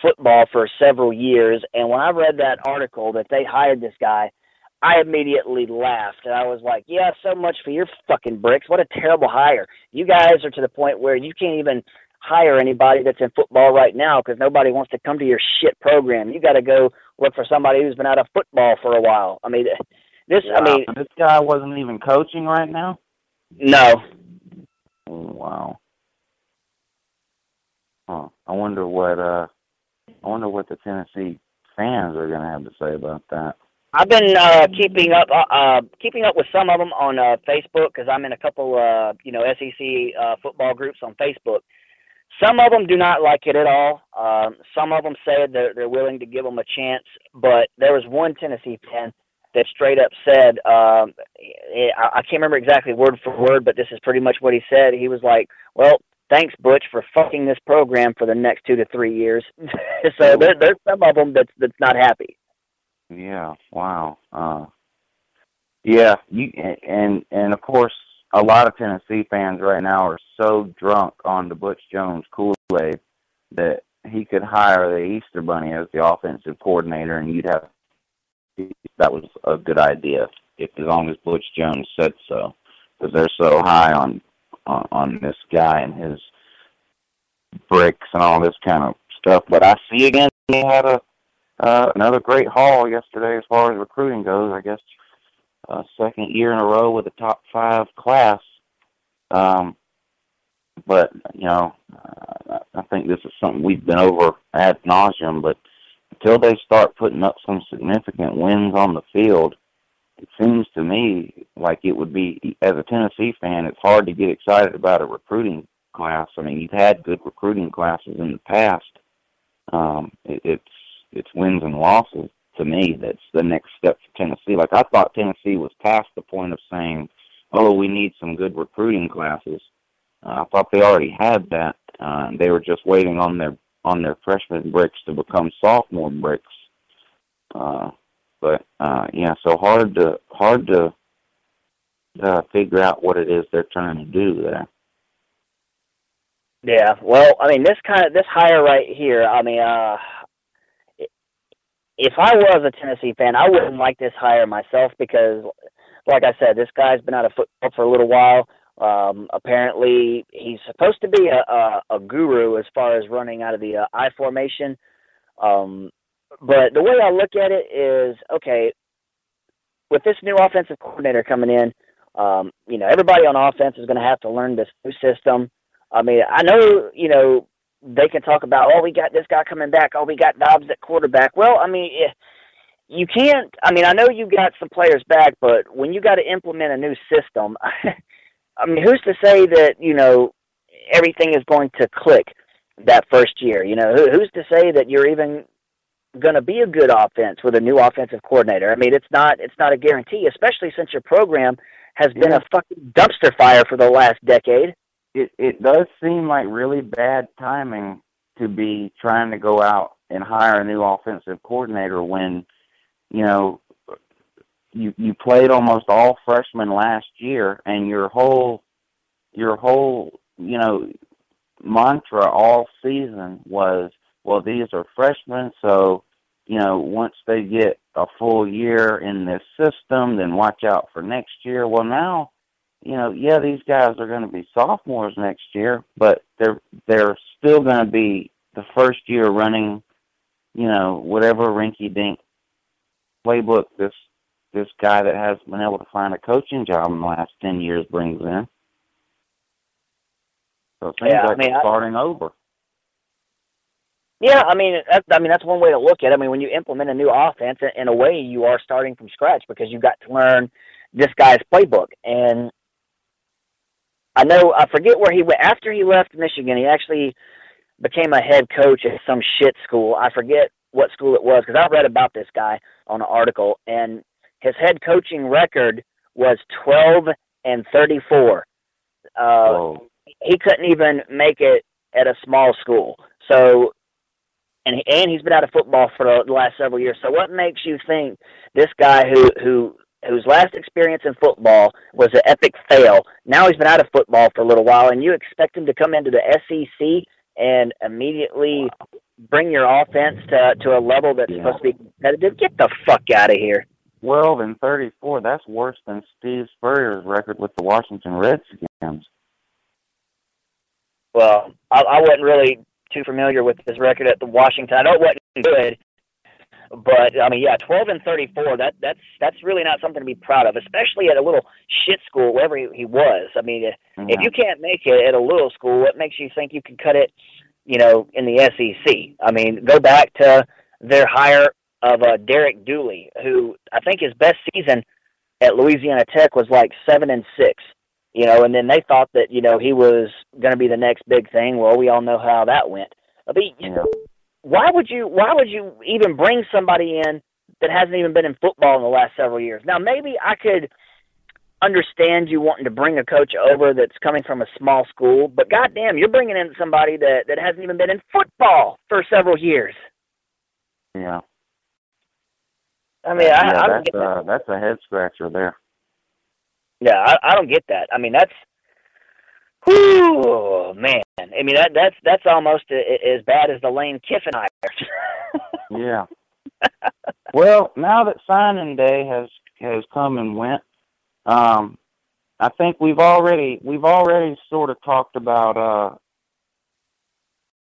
football for several years, and when I read that article that they hired this guy, I immediately laughed, and I was like, yeah, so much for your fucking bricks. What a terrible hire. You guys are to the point where you can't even hire anybody that's in football right now because nobody wants to come to your shit program. You got to go look for somebody who's been out of football for a while. I mean, this wow. I mean, this guy wasn't even coaching right now? No. Oh, wow. Huh. I wonder what, uh, I wonder what the Tennessee fans are going to have to say about that. I've been uh, keeping up uh, uh, keeping up with some of them on uh, Facebook because I'm in a couple uh, you know S E C uh, football groups on Facebook. Some of them do not like it at all. Um, some of them say they're, they're willing to give them a chance, but there was one Tennessee fan that straight up said, um, I can't remember exactly word for word, but this is pretty much what he said. He was like, well, thanks, Butch, for fucking this program for the next two to three years. So there, there's some of them that's, that's not happy. Yeah, wow. Uh, yeah, you and and of course, a lot of Tennessee fans right now are so drunk on the Butch Jones Kool-Aid that he could hire the Easter Bunny as the offensive coordinator, and you'd have that was a good idea if as long as Butch Jones said so, because they're so high on, on on this guy and his bricks and all this kind of stuff. But I see again he had a. Uh, another great haul yesterday as far as recruiting goes. I guess uh, second year in a row with a top five class. Um, but, you know, uh, I think this is something we've been over ad nauseum, but until they start putting up some significant wins on the field, it seems to me like it would be, as a Tennessee fan, it's hard to get excited about a recruiting class. I mean, you've had good recruiting classes in the past. Um, it, it's It's wins and losses, to me, that's the next step for Tennessee. Like, I thought Tennessee was past the point of saying, oh, we need some good recruiting classes. Uh, I thought they already had that. Uh, they were just waiting on their on their freshman bricks to become sophomore bricks. Uh, but, uh, yeah, so hard to hard to uh, figure out what it is they're trying to do there. Yeah, well, I mean, this kind of this hire right here, I mean, uh, if I was a Tennessee fan, I wouldn't like this hire myself because, like I said, this guy's been out of football for a little while. Um, apparently, he's supposed to be a, a, a guru as far as running out of the uh, I formation. Um, but the way I look at it is, okay, with this new offensive coordinator coming in, um, you know, everybody on offense is going to have to learn this new system. I mean, I know, you know, they can talk about, oh, we got this guy coming back. Oh, we got Dobbs at quarterback. Well, I mean, you can't, I mean, I know you got some players back, but when you got to implement a new system, I mean, who's to say that, you know, everything is going to click that first year? You know, who, who's to say that you're even going to be a good offense with a new offensive coordinator? I mean, it's not it's not a guarantee, especially since your program has yeah. been a fucking dumpster fire for the last decade. It it does seem like really bad timing to be trying to go out and hire a new offensive coordinator when, you know, you you played almost all freshmen last year, and your whole your whole you know mantra all season was, well, these are freshmen, so you know once they get a full year in this system, then watch out for next year. Well, now, you know, yeah, these guys are going to be sophomores next year, but they're they're still going to be the first year running, you know, whatever rinky-dink playbook this this guy that hasn't been able to find a coaching job in the last ten years brings in. So it seems yeah, like I mean, starting I, over. Yeah, I mean, that's, I mean, that's one way to look at it. I mean, when you implement a new offense, in a way, you are starting from scratch because you've got to learn this guy's playbook. And I know, I forget where he went. After he left Michigan, he actually became a head coach at some shit school. I forget what school it was because I read about this guy on an article, and his head coaching record was twelve and thirty-four. Uh, he couldn't even make it at a small school. So, and and he's been out of football for the last several years. So, what makes you think this guy who who whose last experience in football was an epic fail? Now he's been out of football for a little while, and you expect him to come into the S E C and immediately bring your offense to to a level that's yeah. supposed to be competitive? Get the fuck out of here. Twelve and thirty-four. That's worse than Steve Spurrier's record with the Washington Redskins. Well, I, I wasn't really too familiar with his record at the Washington. I know it wasn't good, but I mean, yeah, twelve and thirty-four. That that's that's really not something to be proud of, especially at a little shit school wherever he, he was. I mean, yeah. if you can't make it at a little school, what makes you think you can cut it, you know, in the S E C? I mean, go back to their higher of uh, Derek Dooley, who I think his best season at Louisiana Tech was like seven and six, you know, and then they thought that, you know, he was going to be the next big thing. Well, we all know how that went. I mean, you know, why would you, why would you even bring somebody in that hasn't even been in football in the last several years? Now, maybe I could understand you wanting to bring a coach over that's coming from a small school, but goddamn, you're bringing in somebody that, that hasn't even been in football for several years. Yeah. I mean, I, yeah, I don't that's, get that. Uh, that's a head scratcher there. Yeah, I, I don't get that. I mean, that's, whew, man. I mean, that that's that's almost a, a, as bad as the Lane Kiffin hire. Yeah. Well, now that signing day has has come and went, um, I think we've already we've already sort of talked about uh,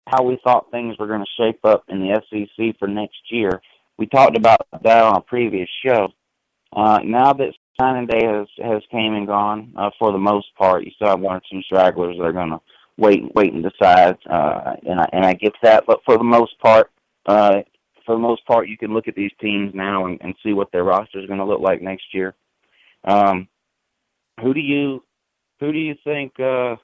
how we thought things were going to shape up in the S E C for next year. We talked about that on a previous show. Uh, now that signing day has, has came and gone, uh, for the most part, you still have one or two stragglers that are going to wait and wait and decide, uh, and I and I get that. But for the most part, uh, for the most part, you can look at these teams now and, and see what their roster is going to look like next year. Um, who do you who do you think uh,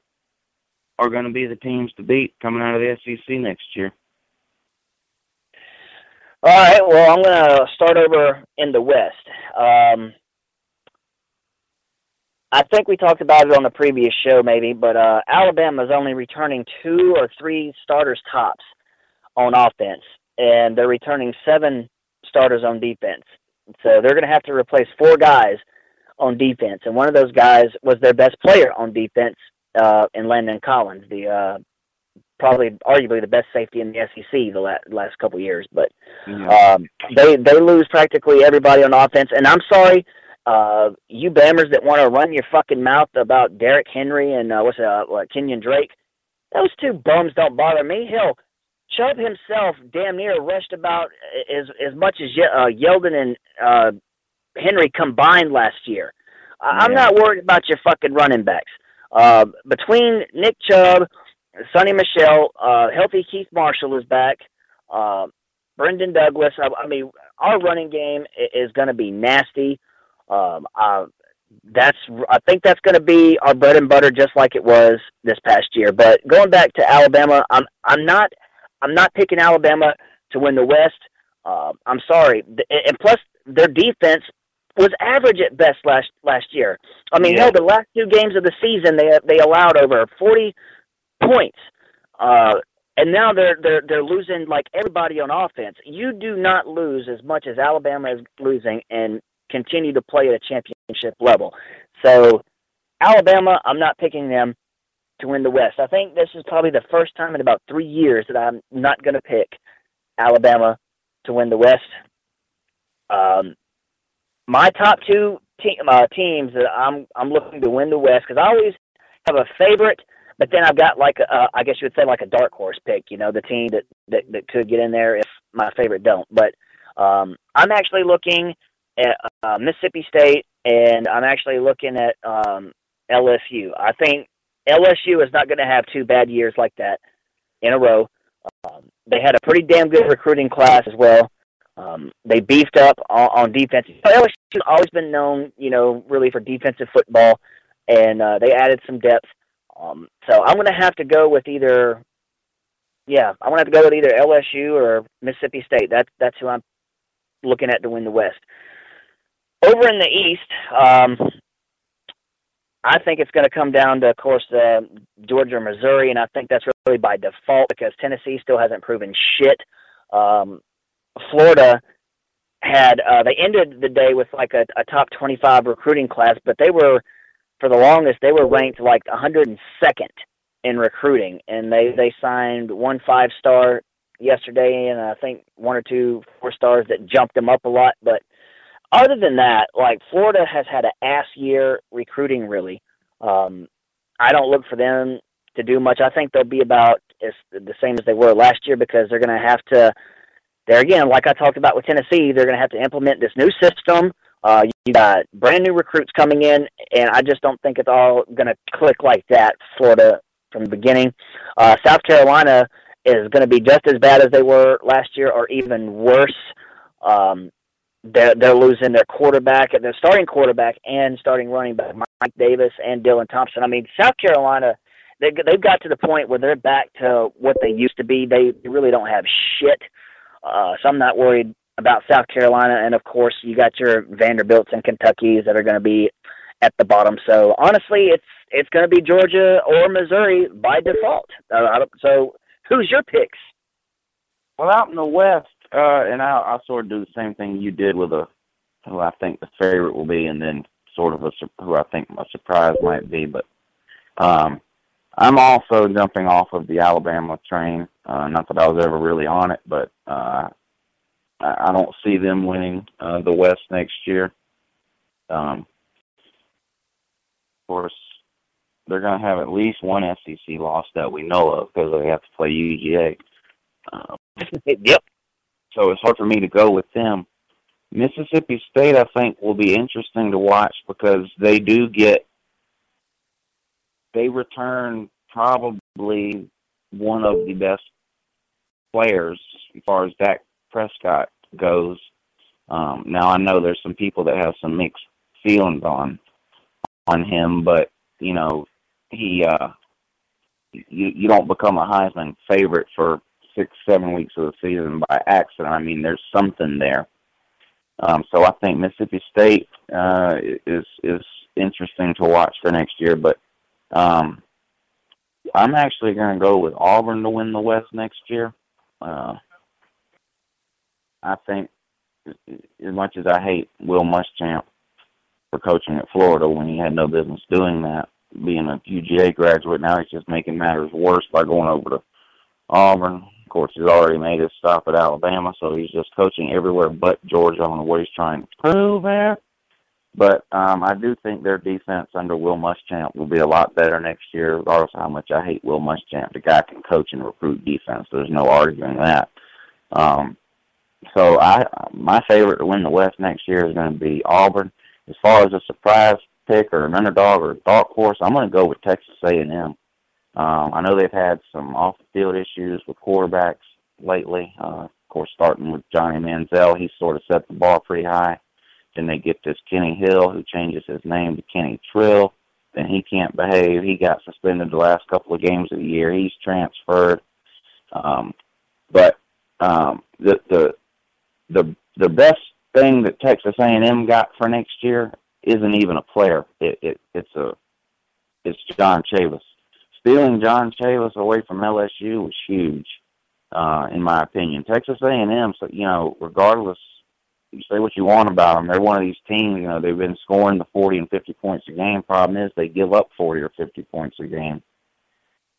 are going to be the teams to beat coming out of the S E C next year? All right, well, I'm going to start over in the West. Um, I think we talked about it on the previous show maybe, but uh, Alabama's only returning two or three starters tops on offense, and they're returning seven starters on defense. So they're going to have to replace four guys on defense, and one of those guys was their best player on defense uh, in Landon Collins, the uh probably arguably the best safety in the S E C the last, last couple years, but um, they they lose practically everybody on offense. And I'm sorry, Uh, you bammers that want to run your fucking mouth about Derrick Henry and uh, what's uh, what, Kenyon Drake, those two bums don't bother me. Hell, Chubb himself damn near rushed about as as much as uh, Yeldon and uh, Henry combined last year. Yeah. I'm not worried about your fucking running backs. Uh, between Nick Chubb, Sonny Michelle, uh, healthy Keith Marshall is back, uh, Brendan Douglas. I, I mean, our running game is going to be nasty. Um, I, that's I think that's going to be our bread and butter, just like it was this past year. But going back to Alabama, I'm I'm not I'm not picking Alabama to win the West. Uh, I'm sorry, and plus their defense was average at best last last year. I mean, yeah. hell, the last two games of the season they they allowed over forty points, uh, and now they're they're they're losing like everybody on offense. You do not lose as much as Alabama is losing, and continue to play at a championship level. So Alabama, I'm not picking them to win the West. I think this is probably the first time in about three years that I'm not going to pick Alabama to win the West. Um, my top two te- uh, teams that I'm I'm looking to win the West, because I always have a favorite, but then I've got like a, uh, I guess you would say like a dark horse pick, you know, the team that, that, that could get in there if my favorite don't. But um, I'm actually looking at uh, Mississippi State, and I'm actually looking at um, L S U. I think L S U is not going to have two bad years like that in a row. Um, they had a pretty damn good recruiting class as well. Um, they beefed up on, on defense. L S U has always been known, you know, really for defensive football, and uh, they added some depth. Um, so I'm going to have to go with either, yeah, I'm going to have to go with either L S U or Mississippi State. That's that's who I'm looking at to win the West. Over in the East, um, I think it's going to come down to, of course, uh, Georgia and Missouri, and I think that's really by default because Tennessee still hasn't proven shit. Um, Florida had uh, they ended the day with like a, a top twenty-five recruiting class, but they were, for the longest, they were ranked like one hundred second in recruiting, and they, they signed one five-star yesterday, and I think one or two four-stars that jumped them up a lot, but other than that, like, Florida has had an ass year recruiting, really. Um, I don't look for them to do much. I think they'll be about as, the same as they were last year because they're going to have to, there again, like I talked about with Tennessee, they're going to have to implement this new system. Uh, you got brand-new recruits coming in, and I just don't think it's all going to click like that, Florida, from the beginning. Uh, South Carolina is going to be just as bad as they were last year or even worse. Um They're, they're losing their quarterback, their starting quarterback and starting running back, Mike Davis and Dylan Thompson. I mean, South Carolina, they, they've got to the point where they're back to what they used to be. They really don't have shit, uh, so I'm not worried about South Carolina. And, of course, you got your Vanderbilts and Kentuckys that are going to be at the bottom. So, honestly, it's it's going to be Georgia or Missouri by default. Uh, I don't, so who's your picks? Well, out in the West, Uh, and I'll, I'll sort of do the same thing you did with a, who I think the favorite will be, and then sort of a, who I think my surprise might be. But um, I'm also jumping off of the Alabama train. Uh, not that I was ever really on it, but uh, I, I don't see them winning uh, the West next year. Um, of course, they're going to have at least one S E C loss that we know of because they have to play U G A. Um, yep. So it's hard for me to go with them. Mississippi State, I think, will be interesting to watch because they do get, they return probably one of the best players as far as Dak Prescott goes. Um, now, I know there's some people that have some mixed feelings on on him, but, you know, he uh, you, you don't become a Heisman favorite for six, seven weeks of the season by accident. I mean, there's something there. Um, so I think Mississippi State uh, is is interesting to watch for next year. But um, I'm actually going to go with Auburn to win the West next year. Uh, I think, as much as I hate Will Muschamp for coaching at Florida when he had no business doing that, being a U G A graduate, now he's just making matters worse by going over to Auburn. Of course, he's already made his stop at Alabama, so he's just coaching everywhere but Georgia on what he's trying to prove there. But um, I do think their defense under Will Muschamp will be a lot better next year, regardless of how much I hate Will Muschamp. The guy can coach and recruit defense. There's no arguing that. Um, so I, my favorite to win the West next year is going to be Auburn. As far as a surprise pick or an underdog or a dark horse, I'm going to go with Texas A and M. Um, I know they've had some off-the-field issues with quarterbacks lately, uh, of course, starting with Johnny Manziel. He sort of set the bar pretty high. Then they get this Kenny Hill, who changes his name to Kenny Trill. Then he can't behave. He got suspended the last couple of games of the year. He's transferred. Um, but um, the, the the the best thing that Texas A and M got for next year isn't even a player. It, it it's a it's John Chavis. Stealing John Chavis away from L S U was huge, uh, in my opinion. Texas A and M, so you know, regardless. You say what you want about them. They're one of these teams, you know, they've been scoring the forty and fifty points a game. Problem is they give up forty or fifty points a game.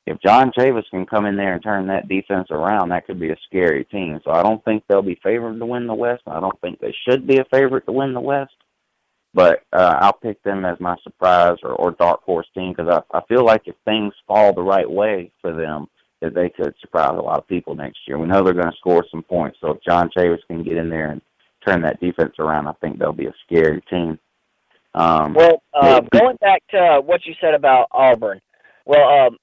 If John Chavis can come in there and turn that defense around, that could be a scary team. So I don't think they'll be favored to win the West. I don't think they should be a favorite to win the West. But uh, I'll pick them as my surprise or, or dark horse team because I, I feel like if things fall the right way for them, that they could surprise a lot of people next year. We know they're going to score some points. So if John Chavis can get in there and turn that defense around, I think they'll be a scary team. Um, well, uh, going back to what you said about Auburn, well, um,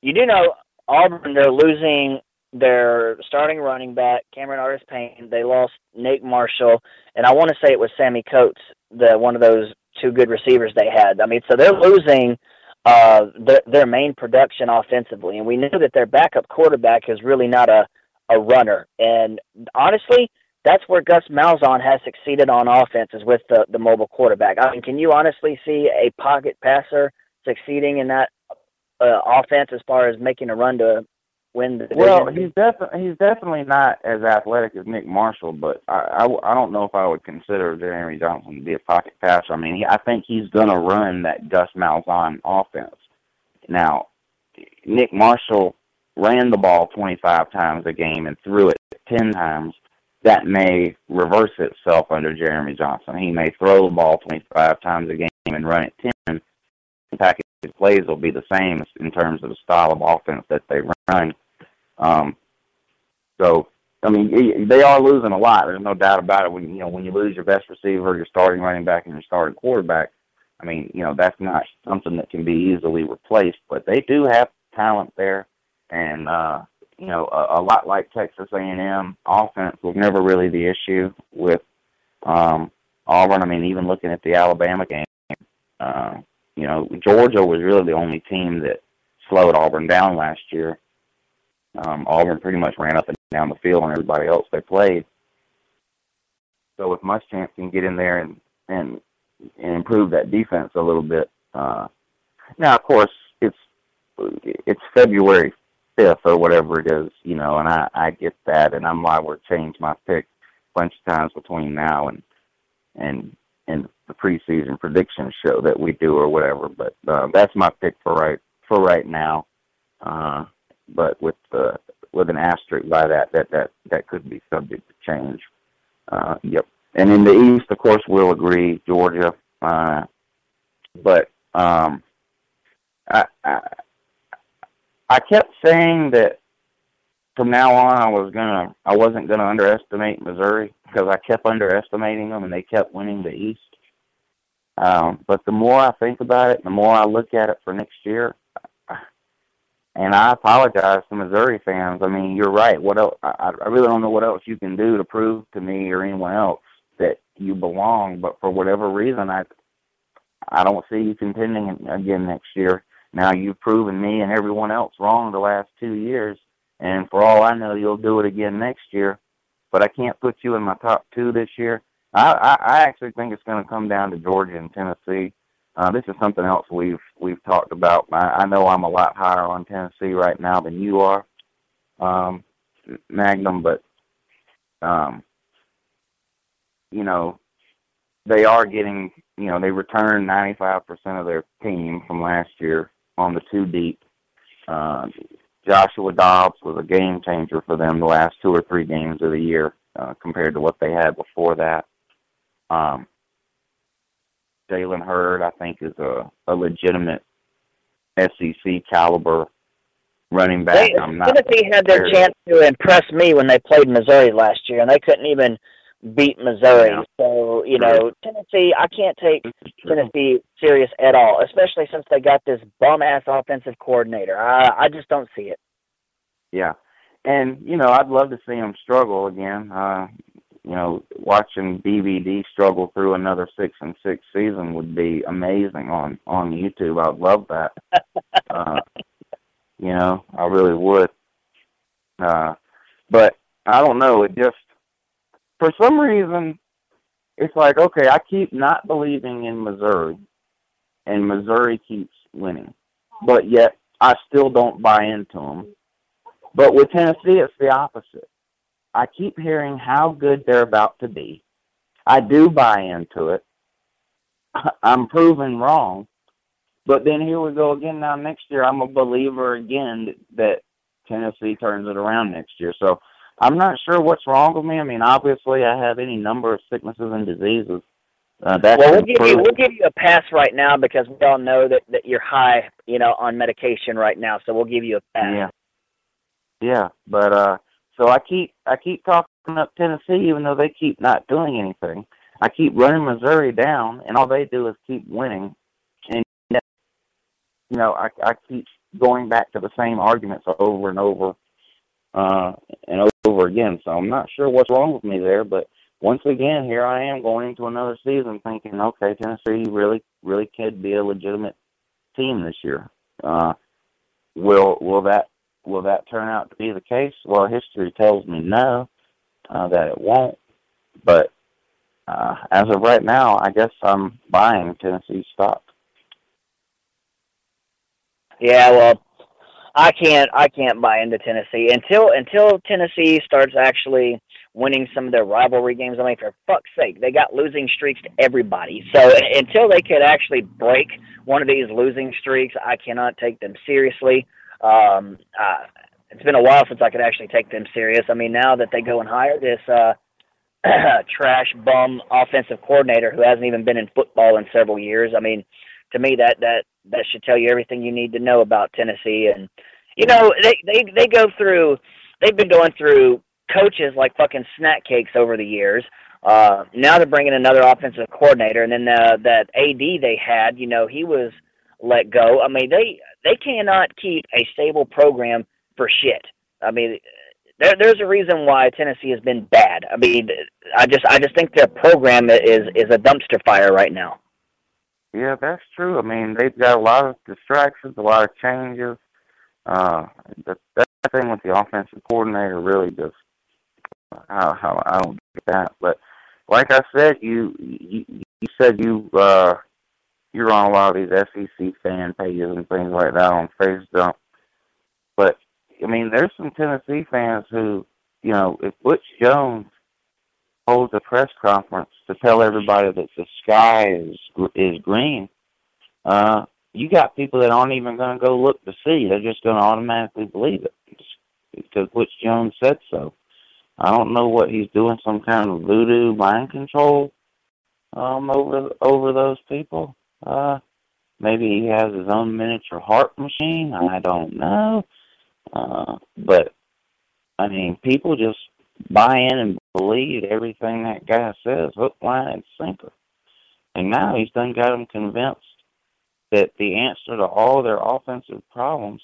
you do know Auburn, they're losing their starting running back, Cameron Artis-Payne. They lost Nick Marshall, and I want to say it was Sammy Coates, the, one of those two good receivers they had. I mean, so they're losing uh, the, their main production offensively, and we know that their backup quarterback is really not a, a runner. And honestly, that's where Gus Malzahn has succeeded on offense, is with the, the mobile quarterback. I mean, can you honestly see a pocket passer succeeding in that uh, offense as far as making a run to win the division? Well, he's, defi- he's definitely not as athletic as Nick Marshall, but I, I, I don't know if I would consider Jeremy Johnson to be a pocket passer. I mean, he, I think he's going to run that Gus Malzahn offense. Now, Nick Marshall ran the ball twenty-five times a game and threw it ten times. That may reverse itself under Jeremy Johnson. He may throw the ball twenty-five times a game and run it ten. The package plays will be the same in terms of the style of offense that they run. Um, so, I mean, they are losing a lot. There's no doubt about it. When you know when you lose your best receiver, your starting running back, and your starting quarterback, I mean, you know, that's not something that can be easily replaced. But they do have talent there, and uh, you know, a, a lot like Texas A and M, offense was never really the issue with um, Auburn. I mean, even looking at the Alabama game, uh, you know, Georgia was really the only team that slowed Auburn down last year. Um, Auburn pretty much ran up and down the field on everybody else they played. So if Muschamp can get in there and, and, and improve that defense a little bit. Uh, now, of course, it's it's February fifth or whatever it is, you know, and I, I get that, and I'm liable to change my pick a bunch of times between now and and and the preseason prediction show that we do or whatever. But uh, that's my pick for right for right now. Uh, but with uh, with an asterisk by that, that that that could be subject to change. Uh, yep. And in the East, of course, we'll agree Georgia, uh, but um, I. I I kept saying that from now on I was gonna I wasn't gonna underestimate Missouri because I kept underestimating them and they kept winning the East. Um, but the more I think about it, the more I look at it for next year. And I apologize to Missouri fans. I mean, you're right. What else? I, I really don't know what else you can do to prove to me or anyone else that you belong. But for whatever reason, I I don't see you contending again next year. Now you've proven me and everyone else wrong the last two years, and for all I know, you'll do it again next year. But I can't put you in my top two this year. I, I, I actually think it's going to come down to Georgia and Tennessee. Uh, this is something else we've we've talked about. I, I know I'm a lot higher on Tennessee right now than you are, um, Magnum, but um, you know they are getting. You know they returned ninety-five percent of their team from last year. On the two deep. Uh, Joshua Dobbs was a game changer for them the last two or three games of the year uh, compared to what they had before that. Um, Jalen Hurd, I think, is a, a legitimate S E C caliber running back. They, I'm not Tennessee had their chance to impress me when they played Missouri last year, and they couldn't even beat Missouri. Yeah. So, you know, yeah. Tennessee, I can't take Tennessee serious at all, especially since they got this bum-ass offensive coordinator. I, I just don't see it. Yeah. And, you know, I'd love to see him struggle again. Uh, you know, watching B B D struggle through another six and six season would be amazing on, on YouTube. I'd love that. uh, you know, I really would. Uh, but I don't know. It just, for some reason, it's like, okay, I keep not believing in Missouri, and Missouri keeps winning. But yet, I still don't buy into them. But with Tennessee, it's the opposite. I keep hearing how good they're about to be. I do buy into it. I'm proven wrong. But then here we go again now next year. I'm a believer again that Tennessee turns it around next year. So I'm not sure what's wrong with me. I mean, obviously I have any number of sicknesses and diseases. Uh, that's well, we'll give, you, we'll give you a pass right now because we all know that, that you're high, you know, on medication right now. So we'll give you a pass. Yeah. Yeah, but uh, so I keep I keep talking up Tennessee, even though they keep not doing anything. I keep running Missouri down, and all they do is keep winning. And you know, I I keep going back to the same arguments over and over uh, and over again. So I'm not sure what's wrong with me there, but once again, here I am going into another season thinking, okay, Tennessee really really could be a legitimate team this year. Uh, will will that? Will that turn out to be the case? Well, history tells me no, uh, that it won't. But uh, as of right now, I guess I'm buying Tennessee stock. Yeah, well, I can't. I can't buy into Tennessee until until Tennessee starts actually winning some of their rivalry games. I mean, for fuck's sake, they got losing streaks to everybody. So until they could actually break one of these losing streaks, I cannot take them seriously. Um, uh, it's been a while since I could actually take them serious. I mean, now that they go and hire this uh, trash bum offensive coordinator who hasn't even been in football in several years, I mean, to me that, that, that should tell you everything you need to know about Tennessee. And, you know, they, they, they go through – they've been going through coaches like fucking snack cakes over the years. Uh, now they're bringing another offensive coordinator. And then uh, that A D they had, you know, he was – let go. I mean, they they cannot keep a stable program for shit. I mean, there, there's a reason why Tennessee has been bad. I mean, I just I just think their program is is a dumpster fire right now. Yeah, that's true. I mean, they've got a lot of distractions, a lot of changes. Uh, that, that thing with the offensive coordinator really just I, I, I don't get that. But like I said, you you, you said you. Uh, You're on a lot of these S E C fan pages and things like that on Facebook. But, I mean, there's some Tennessee fans who, you know, if Butch Jones holds a press conference to tell everybody that the sky is is green, uh, you got people that aren't even going to go look to see. They're just going to automatically believe it because Butch Jones said so. I don't know what he's doing, some kind of voodoo mind control um, over over those people. Uh, maybe he has his own miniature heart machine. I don't know. Uh, but, I mean, people just buy in and believe everything that guy says, hook, line, and sinker. And now he's done got them convinced that the answer to all their offensive problems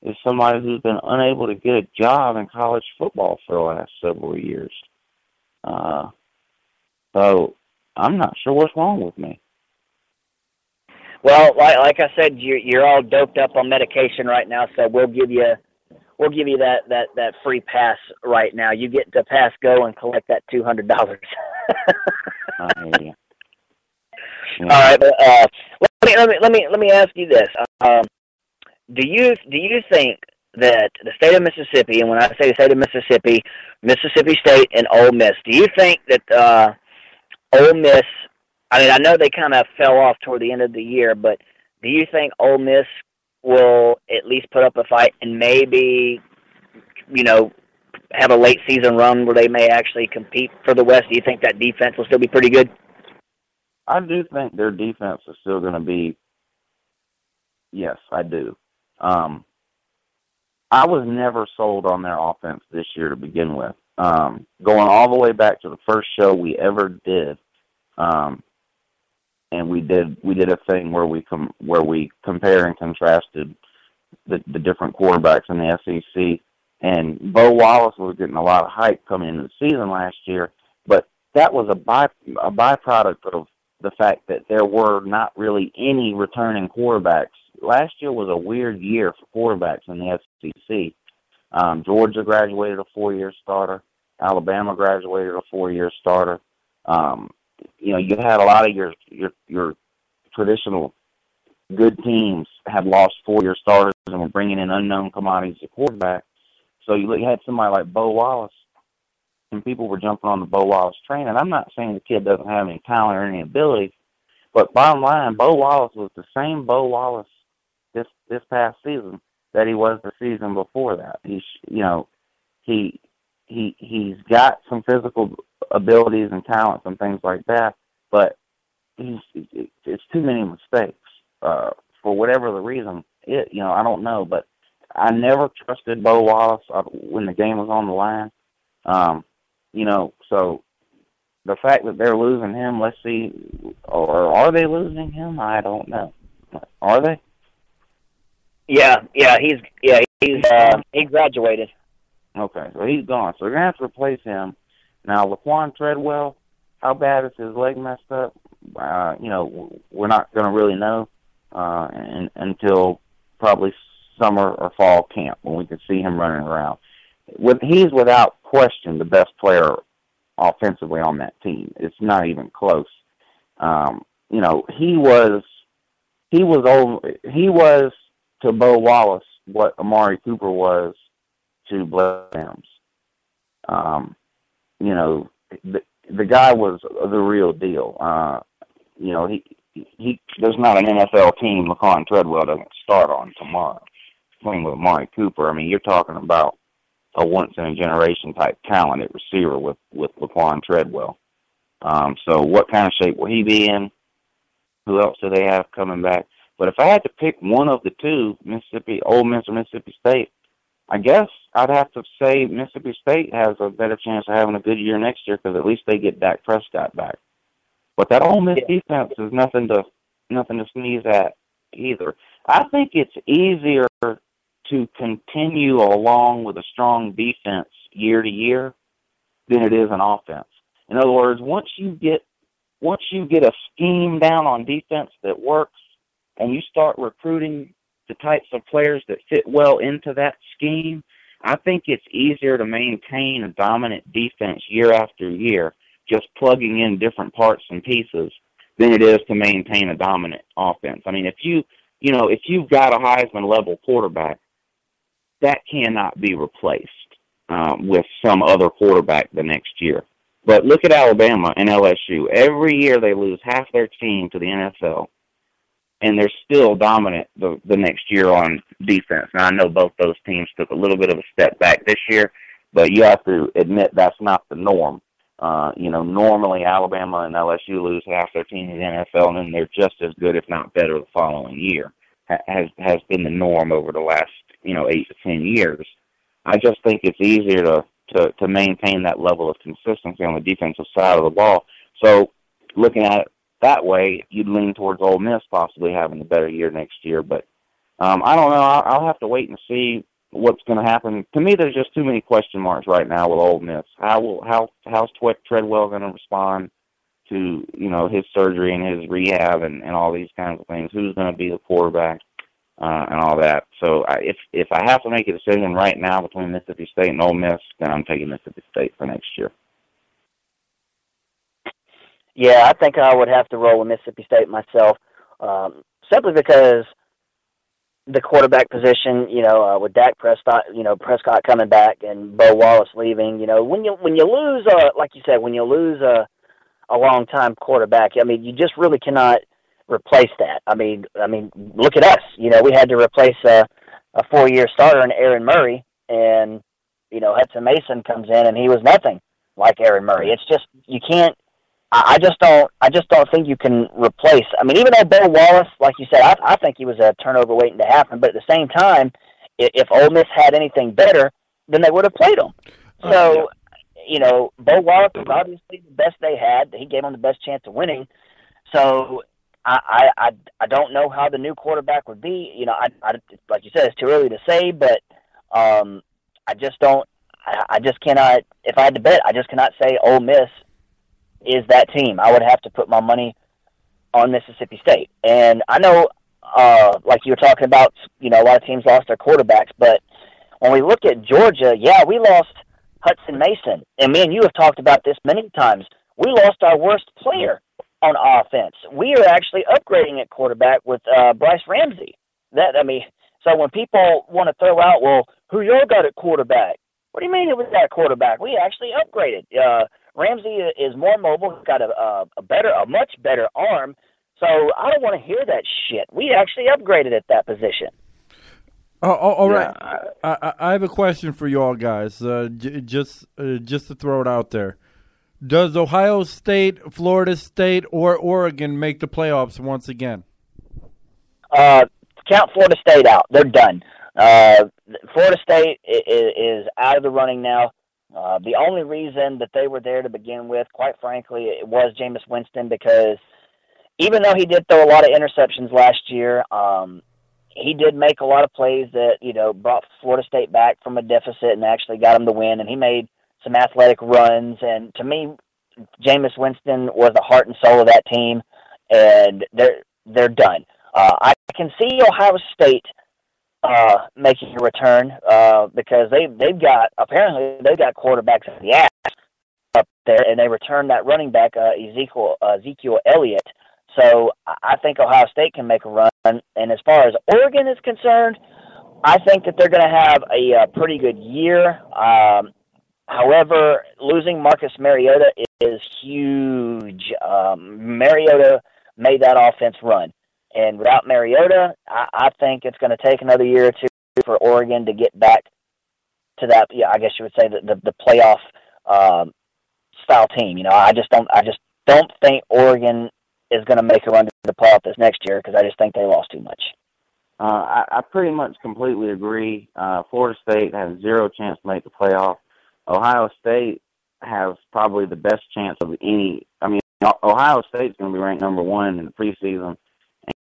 is somebody who's been unable to get a job in college football for the last several years. Uh, so I'm not sure what's wrong with me. Well, like, like I said, you're, you're all doped up on medication right now, so we'll give you we'll give you that, that, that free pass right now. You get to pass go and collect that two hundred dollars. uh, yeah. Yeah. All right, but uh, let me let me let me let me ask you this: um, do you do you think that the state of Mississippi, and when I say the state of Mississippi, Mississippi State and Ole Miss, do you think that uh, Ole Miss? I mean, I know they kind of fell off toward the end of the year, but do you think Ole Miss will at least put up a fight and maybe, you know, have a late season run where they may actually compete for the West? Do you think that defense will still be pretty good? I do think their defense is still going to be – yes, I do. Um, I was never sold on their offense this year to begin with. Um, going all the way back to the first show we ever did, um, and we did we did a thing where we com- where we compare and contrasted the, the different quarterbacks in the S E C. And Bo Wallace was getting a lot of hype coming into the season last year, but that was a by a byproduct of the fact that there were not really any returning quarterbacks. Last year was a weird year for quarterbacks in the S E C. Um, Georgia graduated a four-year starter. Alabama graduated a four-year starter. Um, you know, you had a lot of your, your your traditional good teams have lost four-year starters and were bringing in unknown commodities at quarterback. So you had somebody like Bo Wallace, and people were jumping on the Bo Wallace train. And I'm not saying the kid doesn't have any talent or any ability, but bottom line, Bo Wallace was the same Bo Wallace this this past season that he was the season before that. He's, you know, he he he's got some physical abilities and talents and things like that, but he's, it's too many mistakes uh, for whatever the reason. It, you know, I don't know, but I never trusted Bo Wallace when the game was on the line. Um, you know, so the fact that they're losing him, let's see, or are they losing him? I don't know. Are they? Yeah, yeah, he's yeah he's uh, he graduated. Okay, so he's gone. So they're gonna have to replace him. Now, Laquan Treadwell, how bad is his leg messed up? Uh, you know, we're not gonna really know uh, in, until probably summer or fall camp when we can see him running around. With, he's without question the best player offensively on that team. It's not even close. Um, you know, he was he was over, he was. to Bo Wallace what Amari Cooper was to Blake Adams. Um, you know, the, the guy was the real deal. Uh, you know, he he. There's not an N F L team Laquan Treadwell doesn't start on tomorrow. Playing with Amari Cooper, I mean, you're talking about a once-in-a-generation type talent at receiver with, with Laquan Treadwell. Um, so what kind of shape will he be in? Who else do they have coming back? But if I had to pick one of the two, Mississippi, Ole Miss or Mississippi State, I guess I'd have to say Mississippi State has a better chance of having a good year next year because at least they get Dak Prescott back. But that Ole Miss defense is nothing to nothing to sneeze at either. I think it's easier to continue along with a strong defense year to year than it is an offense. In other words, once you get once you get a scheme down on defense that works, and you start recruiting the types of players that fit well into that scheme, I think it's easier to maintain a dominant defense year after year, just plugging in different parts and pieces, than it is to maintain a dominant offense. I mean, if you, you know, if you've got a Heisman level quarterback, that cannot be replaced um, with some other quarterback the next year. But look at Alabama and L S U. Every year they lose half their team to the N F L. And they're still dominant the, the next year on defense. Now, I know both those teams took a little bit of a step back this year, but you have to admit that's not the norm. Uh, you know, normally Alabama and L S U lose half their team in the N F L, and then they're just as good, if not better, the following year. Ha- has has been the norm over the last, you know, eight to ten years. I just think it's easier to, to, to maintain that level of consistency on the defensive side of the ball. So, looking at it that way, you'd lean towards Ole Miss possibly having a better year next year. But um, I don't know. I'll, I'll have to wait and see what's going to happen. To me, there's just too many question marks right now with Ole Miss. How will how how's Treadwell going to respond to, you know, his surgery and his rehab and, and all these kinds of things? Who's going to be the quarterback uh, and all that? So I, if if I have to make a decision right now between Mississippi State and Ole Miss, then I'm taking Mississippi State for next year. Yeah, I think I would have to roll with Mississippi State myself, um, simply because the quarterback position, you know, uh, with Dak Prescott, you know, Prescott coming back and Bo Wallace leaving, you know, when you when you lose, a, like you said, when you lose a a long time quarterback, I mean, you just really cannot replace that. I mean, I mean, look at us, you know, we had to replace a, a four year starter in Aaron Murray, and you know, Hudson Mason comes in and he was nothing like Aaron Murray. It's just you can't. I just don't. I just don't think you can replace. I mean, even though Bo Wallace, like you said, I, I think he was a turnover waiting to happen. But at the same time, if, if Ole Miss had anything better, then they would have played him. So, you know, Bo Wallace was obviously the best they had. He gave them the best chance of winning. So, I I, I don't know how the new quarterback would be. You know, I, I like you said, it's too early to say. But um, I just don't. I, I just cannot. If I had to bet, I just cannot say Ole Miss is that team. I would have to put my money on Mississippi State. And I know, uh, like you were talking about, you know, a lot of teams lost their quarterbacks, but when we look at Georgia, yeah, we lost Hudson Mason. And me and you have talked about this many times. We lost our worst player on offense. We are actually upgrading at quarterback with uh, Bryce Ramsey. That, I mean, so when people want to throw out, well, who y'all got at quarterback? What do you mean it was that quarterback? We actually upgraded. Uh, Ramsey is more mobile. He's got a, a, a better, a much better arm. So I don't want to hear that shit. We actually upgraded at that position. Oh, oh, all yeah. right. I, I have a question for you all guys. Uh, j- just, uh, just to throw it out there, does Ohio State, Florida State, or Oregon make the playoffs once again? Uh, count Florida State out. They're done. Uh, Florida State is, is out of the running now. Uh, the only reason that they were there to begin with, quite frankly, it was Jameis Winston, because even though he did throw a lot of interceptions last year, um, he did make a lot of plays that, you know, brought Florida State back from a deficit and actually got him the win. And he made some athletic runs. And to me, Jameis Winston was the heart and soul of that team. And they're they're done. Uh, I can see Ohio State Uh, making a return uh, because they they've got apparently they've got quarterbacks in the ass up there, and they returned that running back uh, Ezekiel uh, Ezekiel Elliott. So I think Ohio State can make a run. And as far as Oregon is concerned, I think that they're going to have a, a pretty good year. Um, however, losing Marcus Mariota is huge. Um, Mariota made that offense run. And without Mariota, I, I think it's going to take another year or two for Oregon to get back to that. Yeah, I guess you would say the the, the playoff um, style team. You know, I just don't. I just don't think Oregon is going to make a run to the playoff this next year, because I just think they lost too much. Uh, I, I pretty much completely agree. Uh, Florida State has zero chance to make the playoff. Ohio State has probably the best chance of any. I mean, Ohio State's going to be ranked number one in the preseason,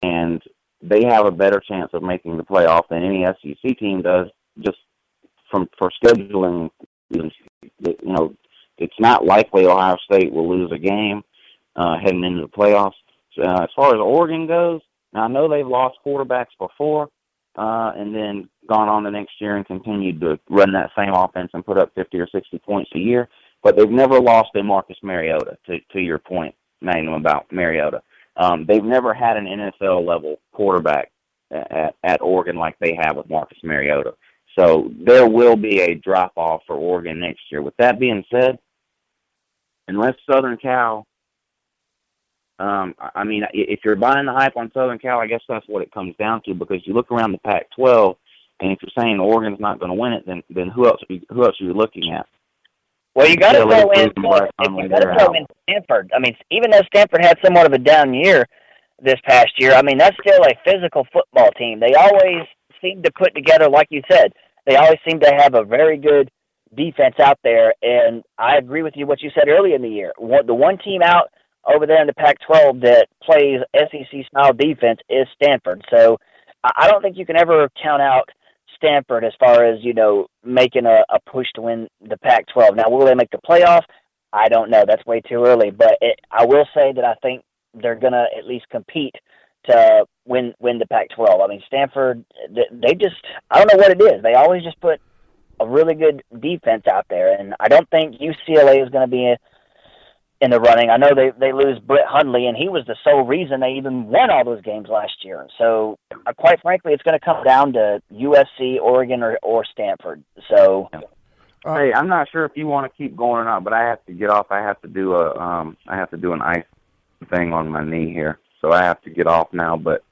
and they have a better chance of making the playoff than any S E C team does, just from for scheduling. You know, it's not likely Ohio State will lose a game uh, heading into the playoffs. So, uh, as far as Oregon goes, now I know they've lost quarterbacks before uh, and then gone on the next year and continued to run that same offense and put up fifty or sixty points a year, but they've never lost a Marcus Mariota, to, to your point, Magnum, about Mariota. Um, they've never had an N F L-level quarterback at, at Oregon like they have with Marcus Mariota. So there will be a drop-off for Oregon next year. With that being said, unless Southern Cal um, – I mean, if you're buying the hype on Southern Cal, I guess that's what it comes down to, because you look around the Pac twelve, and if you're saying Oregon's not going to win it, then, then who else are you, who else are you looking at? Well, you got to throw in you got to throw in Stanford. I mean, even though Stanford had somewhat of a down year this past year, I mean, that's still a physical football team. They always seem to put together, like you said, they always seem to have a very good defense out there. And I agree with you what you said earlier in the year. The one team out over there in the Pac twelve that plays S E C-style defense is Stanford. So I don't think you can ever count out Stanford as far as, you know, making a, a push to win the Pac twelve. Now, will they make the playoff? I don't know. That's way too early. But it, I will say that I think they're going to at least compete to win win the Pac twelve. I mean, Stanford, they, they just – I don't know what it is. They always just put a really good defense out there. And I don't think U C L A is going to be in, in the running. I know they, they lose Brett Hundley, and he was the sole reason they even won all those games last year. So, uh, quite frankly, it's going to come down to U S C, Oregon, or, or Stanford. So, uh, hey, I'm not sure if you want to keep going or not, but I have to get off. I have to do a um, I have to do an ice thing on my knee here, so I have to get off now. But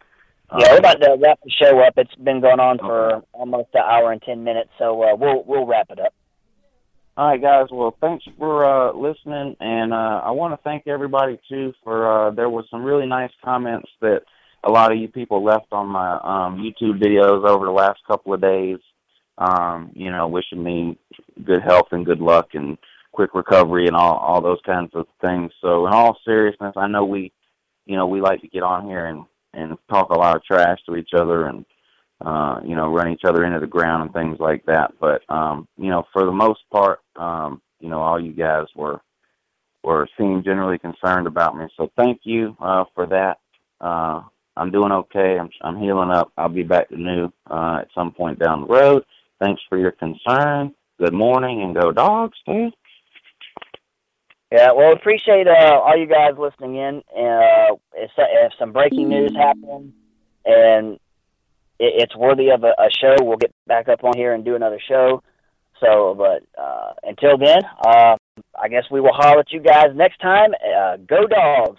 um, yeah, we're about to wrap the show up. It's been going on for okay. almost an hour and ten minutes, so uh, we'll we'll wrap it up. All right, guys. Well, thanks for uh, listening, and uh, I want to thank everybody, too, for uh, there was some really nice comments that a lot of you people left on my um, YouTube videos over the last couple of days, um, you know, wishing me good health and good luck and quick recovery and all, all those kinds of things. So in all seriousness, I know we, you know, we like to get on here and, and talk a lot of trash to each other and, uh, you know, run each other into the ground and things like that. But, um, you know, for the most part, um, you know, all you guys were, were seemed generally concerned about me. So thank you, uh, for that. Uh, I'm doing okay. I'm, I'm healing up. I'll be back to new, uh, at some point down the road. Thanks for your concern. Good morning and go Dogs, dude. Yeah, well, appreciate, uh, all you guys listening in. Uh, if, if some breaking news happens and, it's worthy of a, a show. We'll get back up on here and do another show. So, but uh, until then, uh, I guess we will holler at you guys next time. Uh, go Dogs!